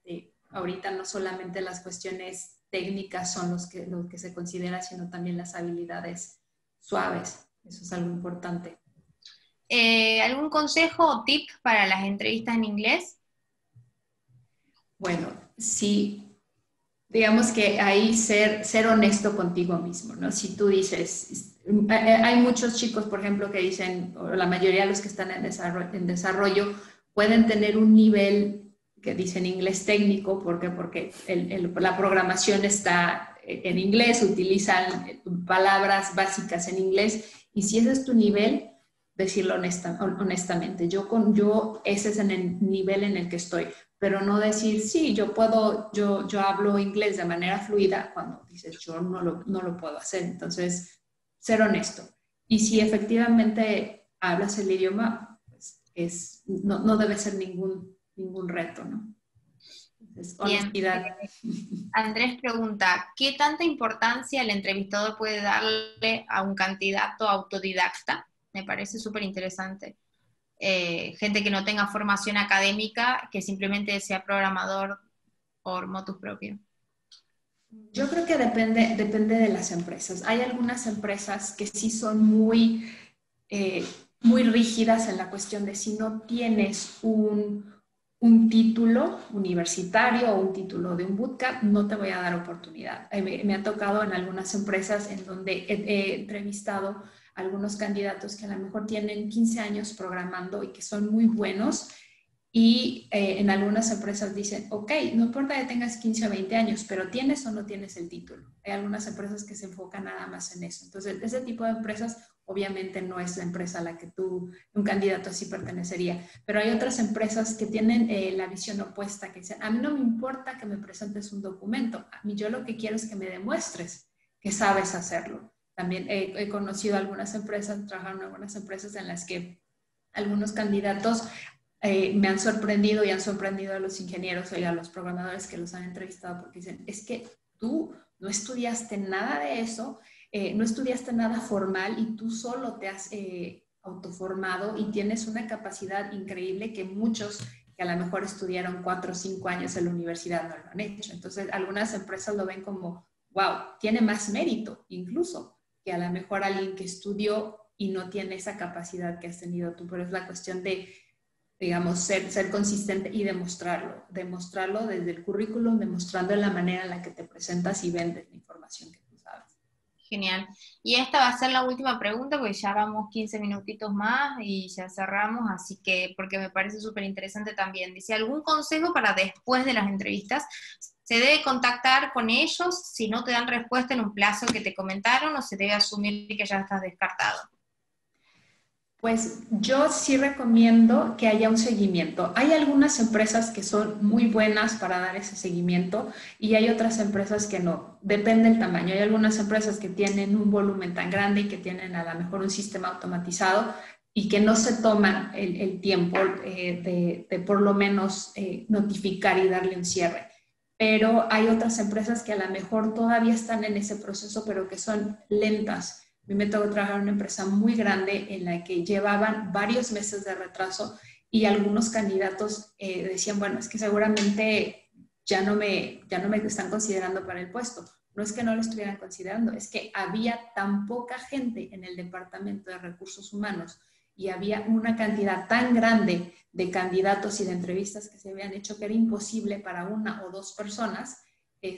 Ahorita no solamente las cuestiones técnicas son los que se considera, sino también las habilidades suaves. Eso es algo importante. ¿Algún consejo o tip para las entrevistas en inglés? Bueno, sí. Digamos que ahí ser honesto contigo mismo, ¿no? Si tú dices, hay muchos chicos, por ejemplo, que dicen, o la mayoría de los que están en desarrollo pueden tener un nivel que dicen inglés técnico, porque la programación está en inglés, utilizan palabras básicas en inglés, y si ese es tu nivel, decirlo honestamente. Yo ese es el nivel en el que estoy. Pero no decir, sí, yo hablo inglés de manera fluida, cuando dices, yo no lo puedo hacer. Entonces, ser honesto. Y si efectivamente hablas el idioma, pues no debe ser ningún reto, ¿no? Entonces, honestidad. Bien. Andrés pregunta, ¿qué tanta importancia el entrevistador puede darle a un candidato autodidacta? Me parece súper interesante. Gente que no tenga formación académica, que simplemente sea programador por motus propio. Yo creo que depende de las empresas. Hay algunas empresas que sí son muy rígidas en la cuestión de si no tienes un título universitario o un título de un bootcamp, no te voy a dar oportunidad. Me ha tocado en algunas empresas en donde he entrevistado algunos candidatos que a lo mejor tienen 15 años programando y que son muy buenos, y en algunas empresas dicen, ok, no importa que tengas 15 o 20 años, pero tienes o no tienes el título. Hay algunas empresas que se enfocan nada más en eso. Entonces, ese tipo de empresas obviamente no es la empresa a la que un candidato así pertenecería. Pero hay otras empresas que tienen la visión opuesta, que dicen, a mí no me importa que me presentes un documento, a mí yo lo que quiero es que me demuestres que sabes hacerlo. También he conocido algunas empresas, trabajado en algunas empresas en las que algunos candidatos me han sorprendido y han sorprendido a los ingenieros y a los programadores que los han entrevistado, porque dicen, es que tú no estudiaste nada de eso, no estudiaste nada formal, y tú solo te has autoformado y tienes una capacidad increíble que muchos que a lo mejor estudiaron 4 o 5 años en la universidad no lo han hecho. Entonces, algunas empresas lo ven como, wow, tiene más mérito incluso, que a lo mejor alguien que estudió y no tiene esa capacidad que has tenido tú. Pero es la cuestión de, digamos, ser consistente y demostrarlo desde el currículum, demostrando la manera en la que te presentas y vendes la información que tú sabes. Genial. Y esta va a ser la última pregunta, porque ya vamos 15 minutitos más y ya cerramos, así que, porque me parece súper interesante también. Dice, ¿algún consejo para después de las entrevistas? ¿Se debe contactar con ellos si no te dan respuesta en un plazo que te comentaron, o se debe asumir que ya estás descartado? Pues yo sí recomiendo que haya un seguimiento. Hay algunas empresas que son muy buenas para dar ese seguimiento y hay otras empresas que no. Depende del tamaño. Hay algunas empresas que tienen un volumen tan grande y que tienen a lo mejor un sistema automatizado y que no se toman el tiempo de por lo menos notificar y darle un cierre. Pero hay otras empresas que a lo mejor todavía están en ese proceso, pero que son lentas. A mí me tocó trabajar en una empresa muy grande en la que llevaban varios meses de retraso, y algunos candidatos decían, bueno, es que seguramente ya no me están considerando para el puesto. No es que no lo estuvieran considerando, es que había tan poca gente en el departamento de recursos humanos y había una cantidad tan grande de candidatos y de entrevistas que se habían hecho que era imposible para 1 o 2 personas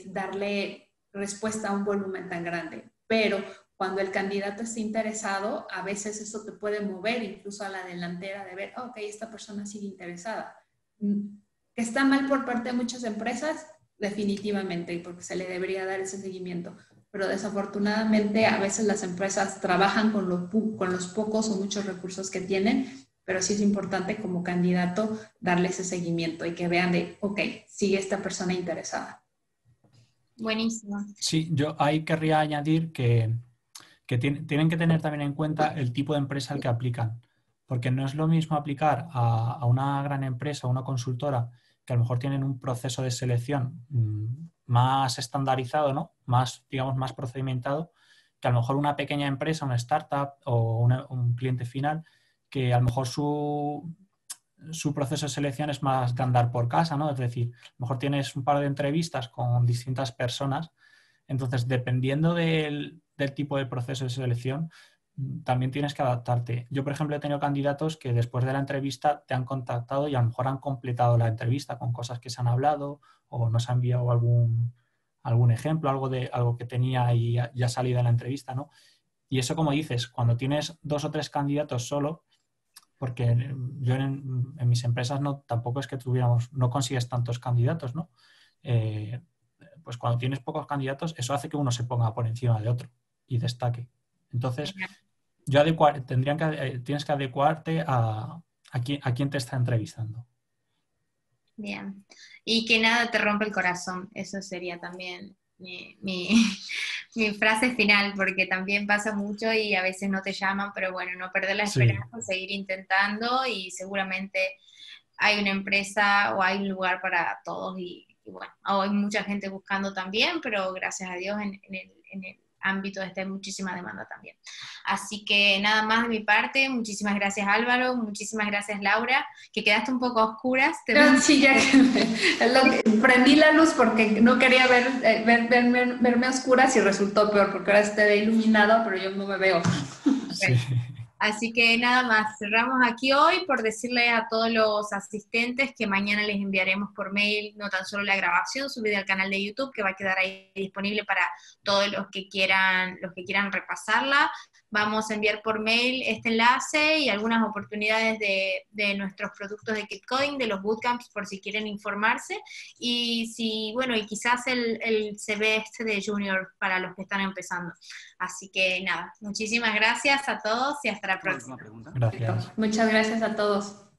darle respuesta a un volumen tan grande. Pero cuando el candidato está interesado, a veces eso te puede mover incluso a la delantera de ver, ok, esta persona sigue interesada. Que está mal por parte de muchas empresas, definitivamente, porque se le debería dar ese seguimiento. Pero desafortunadamente a veces las empresas trabajan con los pocos o muchos recursos que tienen, pero sí es importante como candidato darle ese seguimiento y que vean de, ok, sigue esta persona interesada. Buenísimo. Sí, yo ahí querría añadir que tienen que tener también en cuenta el tipo de empresa al que aplican, porque no es lo mismo aplicar a una gran empresa, a una consultora, que a lo mejor tienen un proceso de selección más estandarizado, ¿no? Más, digamos, más procedimentado, que a lo mejor una pequeña empresa, una startup o un cliente final, que a lo mejor su proceso de selección es más de andar por casa, ¿no? Es decir, a lo mejor tienes un par de entrevistas con distintas personas. Entonces, dependiendo del tipo de proceso de selección, también tienes que adaptarte. Yo, por ejemplo, he tenido candidatos que después de la entrevista te han contactado y a lo mejor han completado la entrevista con cosas que se han hablado o nos han enviado algún ejemplo, algo que tenía y ya ha salido en la entrevista, ¿no? Y eso, como dices, cuando tienes 2 o 3 candidatos solo, porque yo en mis empresas tampoco es que no consigues tantos candidatos, ¿no? Pues cuando tienes pocos candidatos, eso hace que uno se ponga por encima de otro y destaque. Entonces, tienes que adecuarte a quién te está entrevistando. Bien. Y que nada te rompa el corazón. Eso sería también mi frase final, porque también pasa mucho y a veces no te llaman, pero bueno, no perder la esperanza, sí. Seguir intentando y seguramente hay una empresa o hay un lugar para todos y bueno, hay mucha gente buscando también, pero gracias a Dios en el ámbito de este hay muchísima demanda también. Así que nada más de mi parte, muchísimas gracias Álvaro, muchísimas gracias Laura, que quedaste un poco a oscuras. Sí, ya prendí la luz porque no quería verme a oscuras y resultó peor porque ahora esté iluminado, pero yo no me veo. Sí. Así que nada más, cerramos aquí hoy por decirle a todos los asistentes que mañana les enviaremos por mail no tan solo la grabación subida al canal de YouTube, que va a quedar ahí disponible para todos los que quieran repasarla. Vamos a enviar por mail este enlace y algunas oportunidades de nuestros productos de KeepCoding, de los bootcamps, por si quieren informarse. Y si, bueno, y quizás el CV este de Junior para los que están empezando. Así que nada, muchísimas gracias a todos y hasta la próxima. Gracias. Muchas gracias a todos.